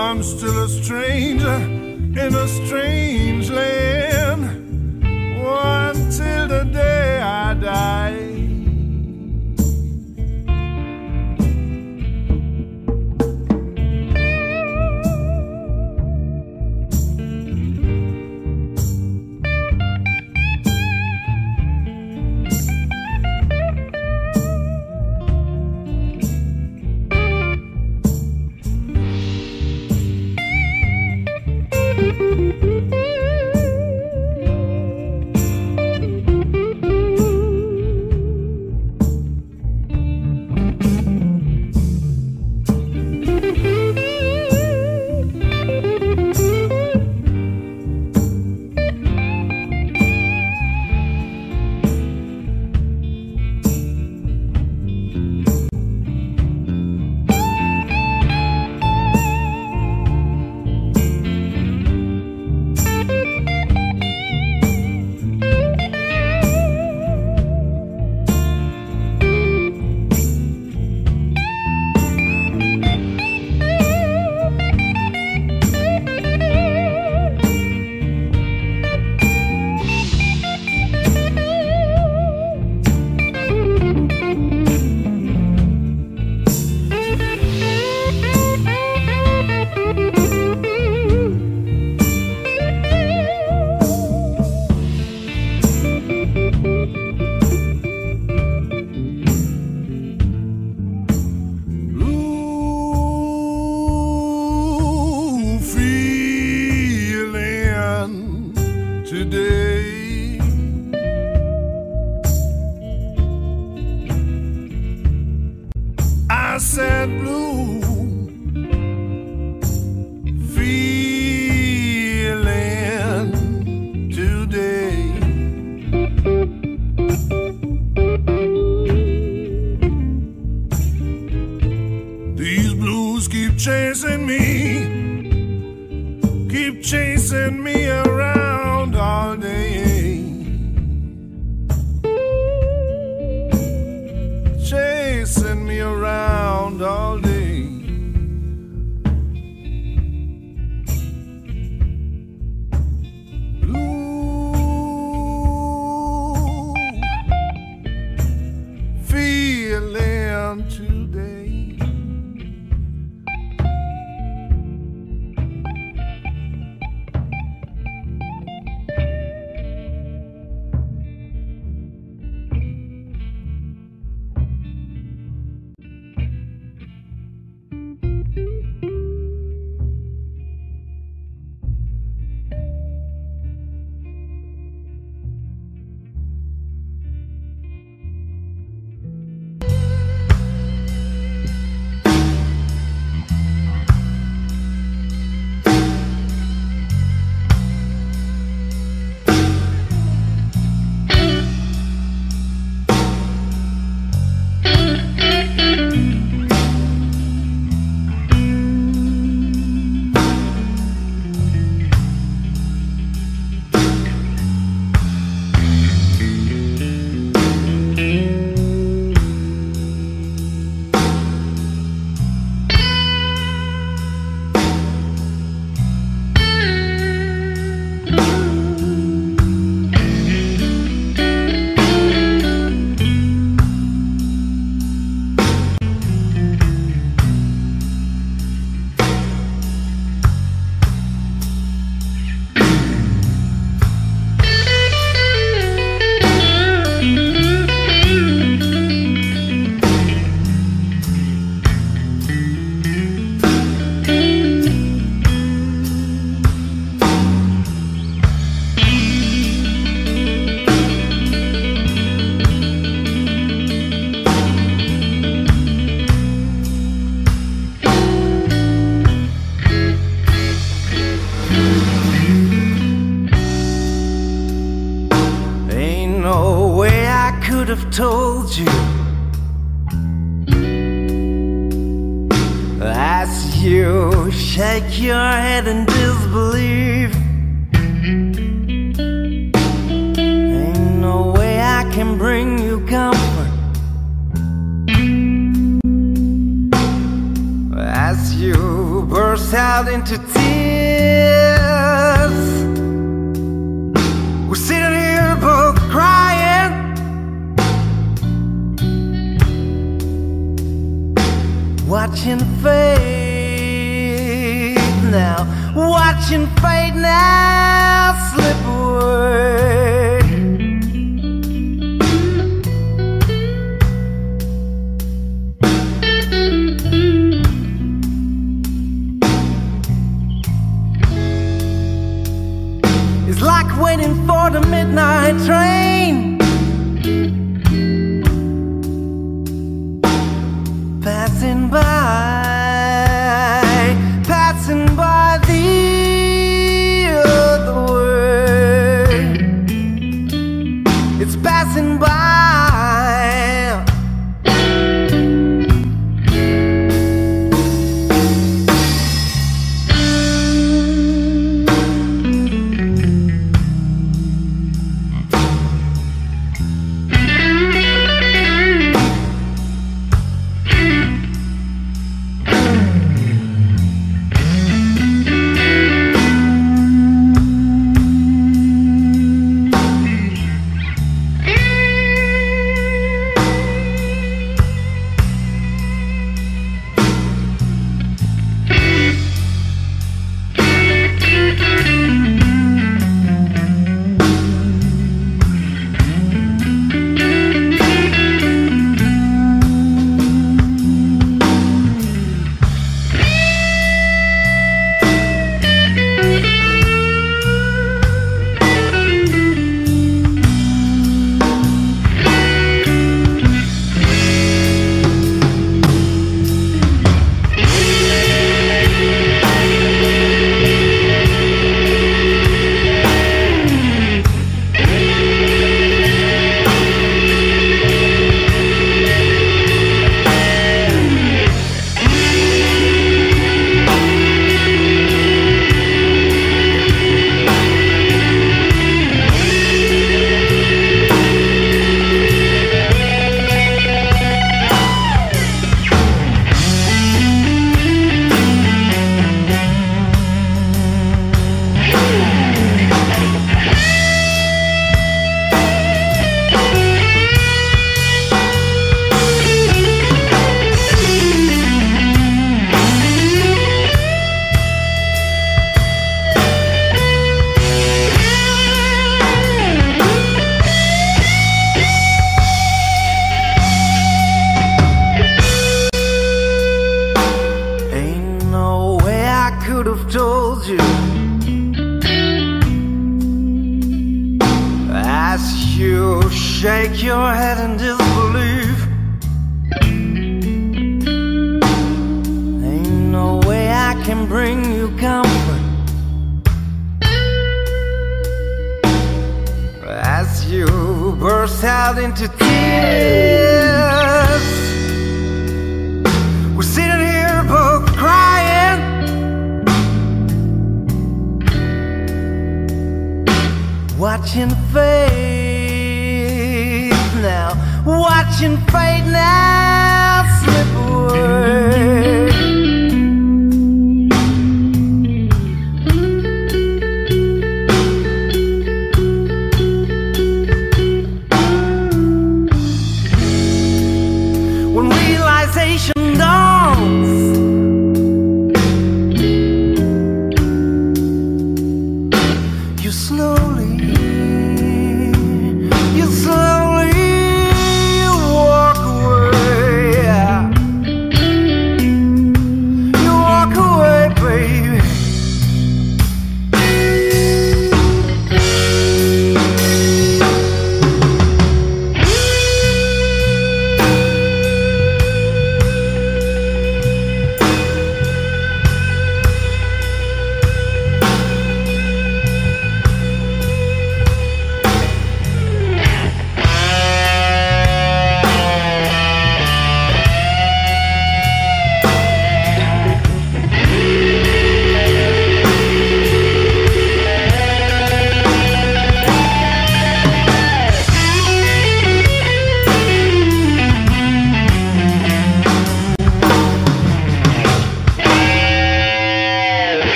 I'm still a stranger in a strange land, oh, until the day I die. have told you as you shake your head in disbelief. Ain't no way I can bring you comfort as you burst out into tears. We're sitting here both crying. Watching fate now, watching fate now slip away. It's like waiting for the midnight train. Passing by, passing by the other way. It's passing by.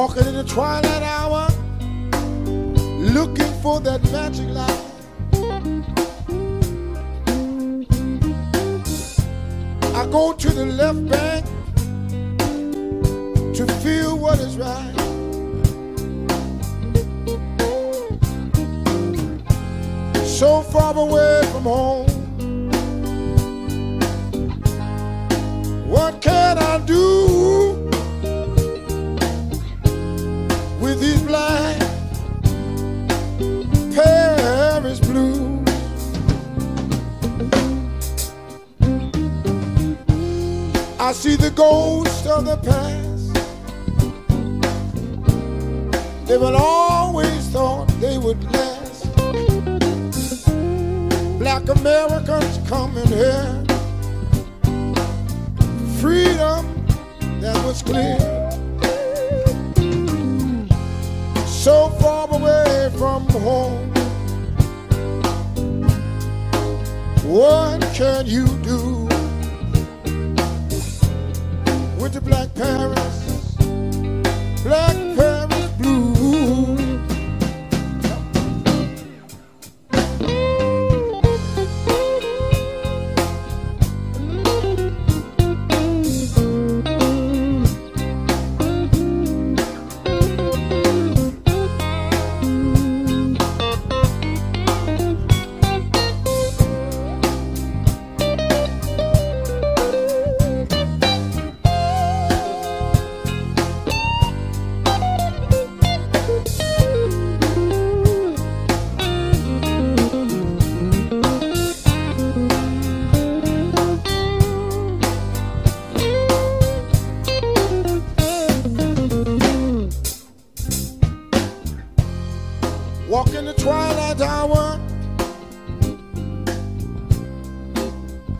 walking in the twilight hour, looking for that magic light. I go to the left bank to feel what is right. So far away from home, what can I do with these blind Paris blues? I see the ghosts of the past. They will always thought they would last. Black Americans coming here, freedom that was clear, so far away from home. What can you do with the black Paris, black Paris blues?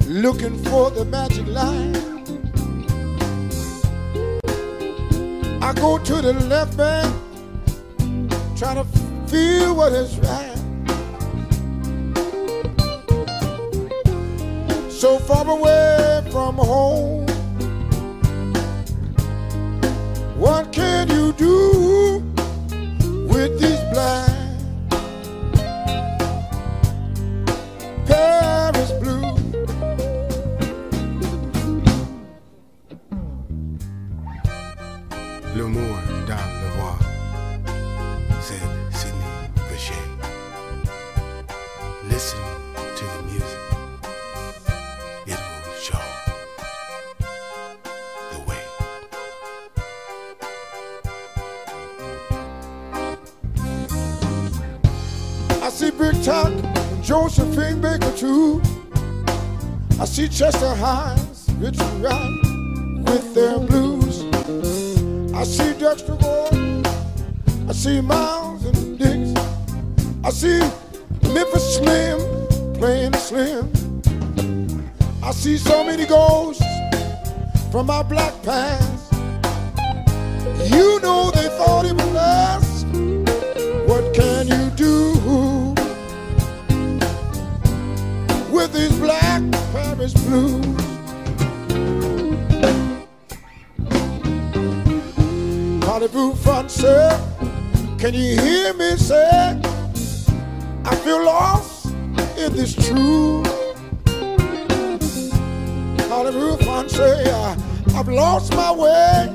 Looking for the magic light. I go to the left bank, trying to feel what is right. So far away from home, what can you do with these blind? Josephine Baker too. I see Chester Himes, Richard Wright with their blues. I see Dexter Gordon, I see Miles and Dix. I see Memphis Slim playing the slim. I see so many ghosts from my black past. You know they thought it would last. What can you do with these black Paris blues? Hollywood Frontier, can you hear me say, I feel lost in this truth. Hollywood Frontier, I've lost my way.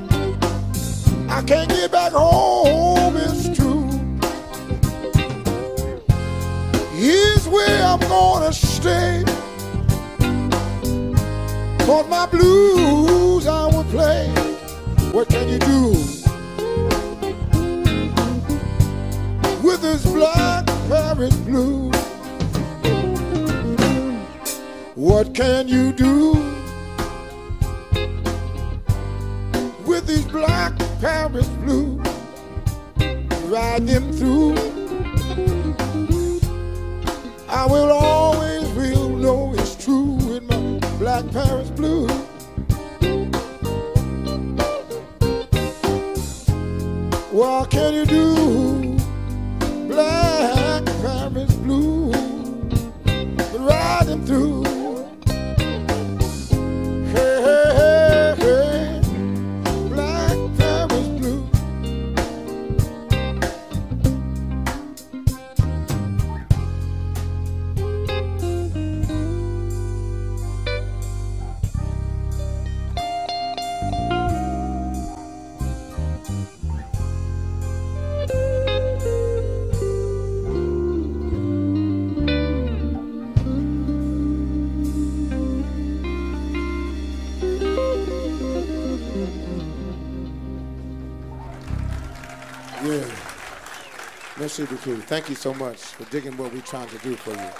I can't get back home, it's true. Here's where I'm gonna stay, for my blues I will play. What can you do with this black Paris blue? What can you do with these black Paris blue? Ride them through. I will always will know it's true with my black Paris blue. What can you do, black Paris blue? Ride them through. Hey, hey, hey, hey, black Paris blue. Super cool. Thank you so much for digging what we're trying to do for you.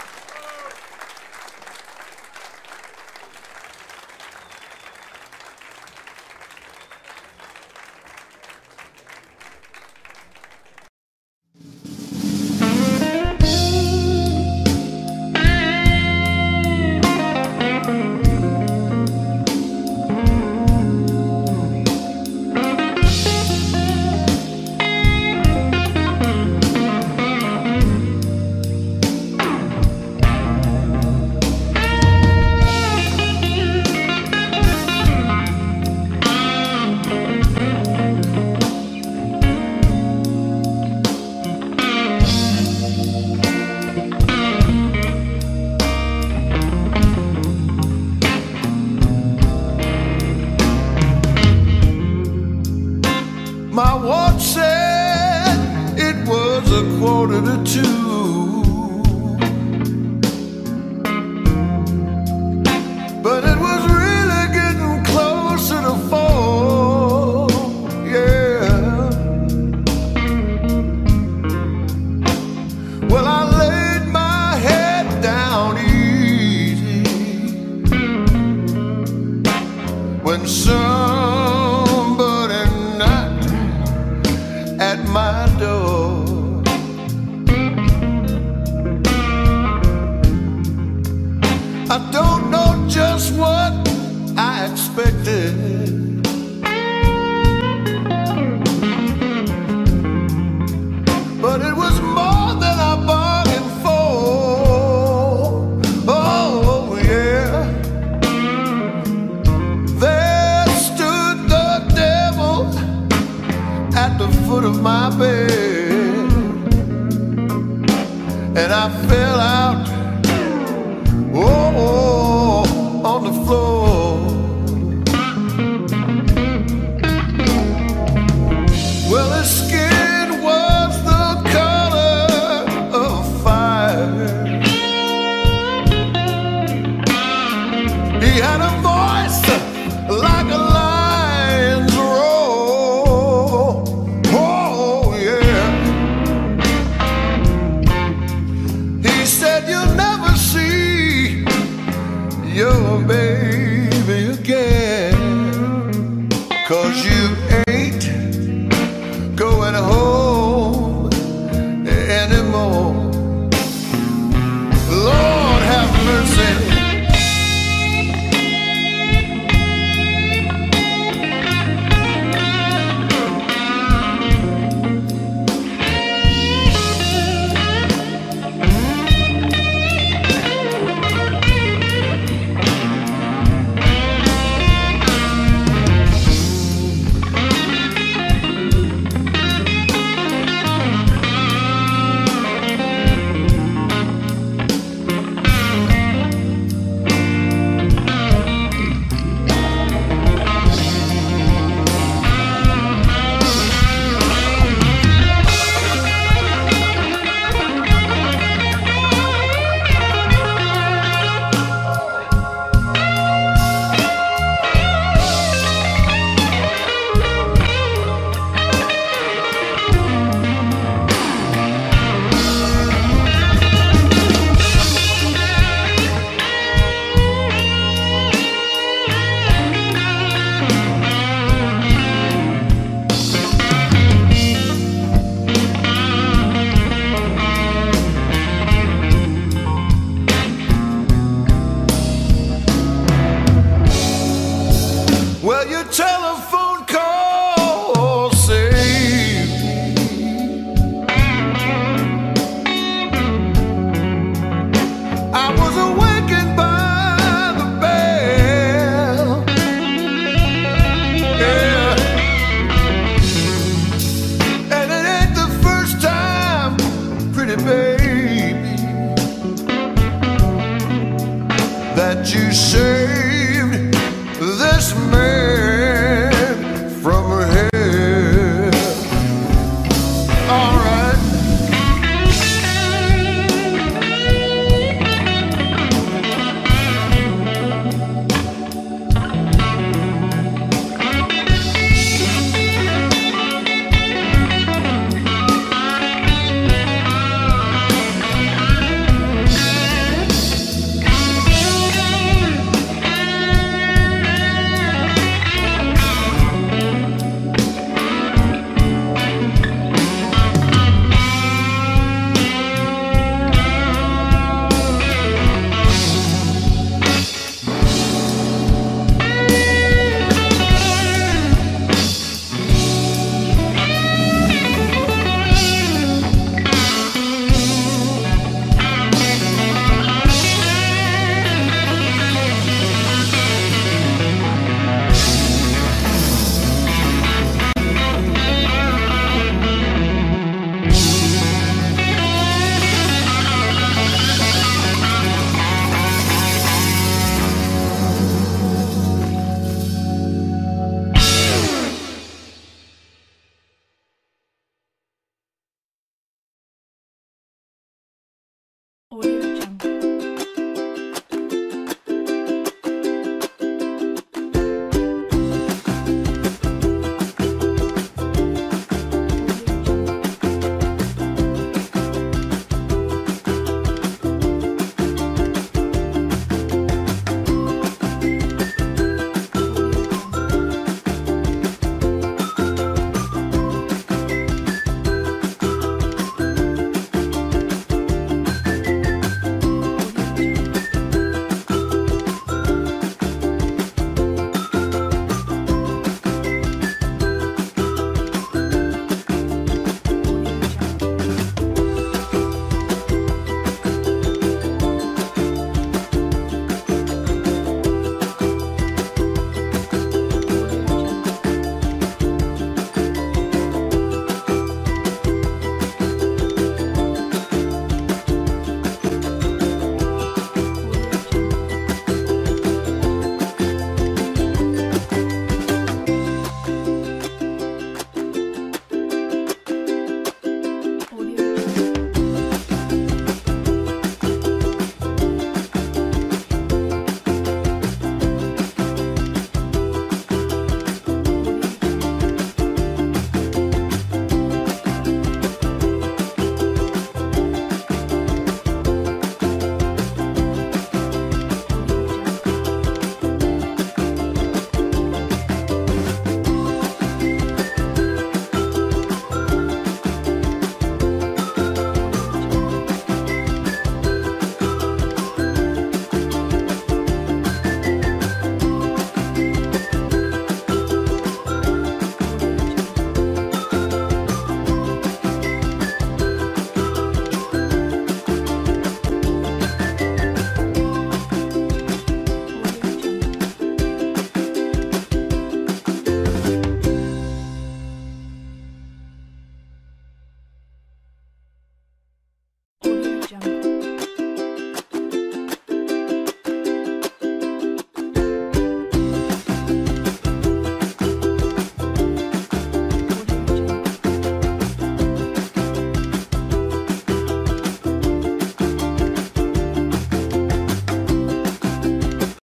Audio.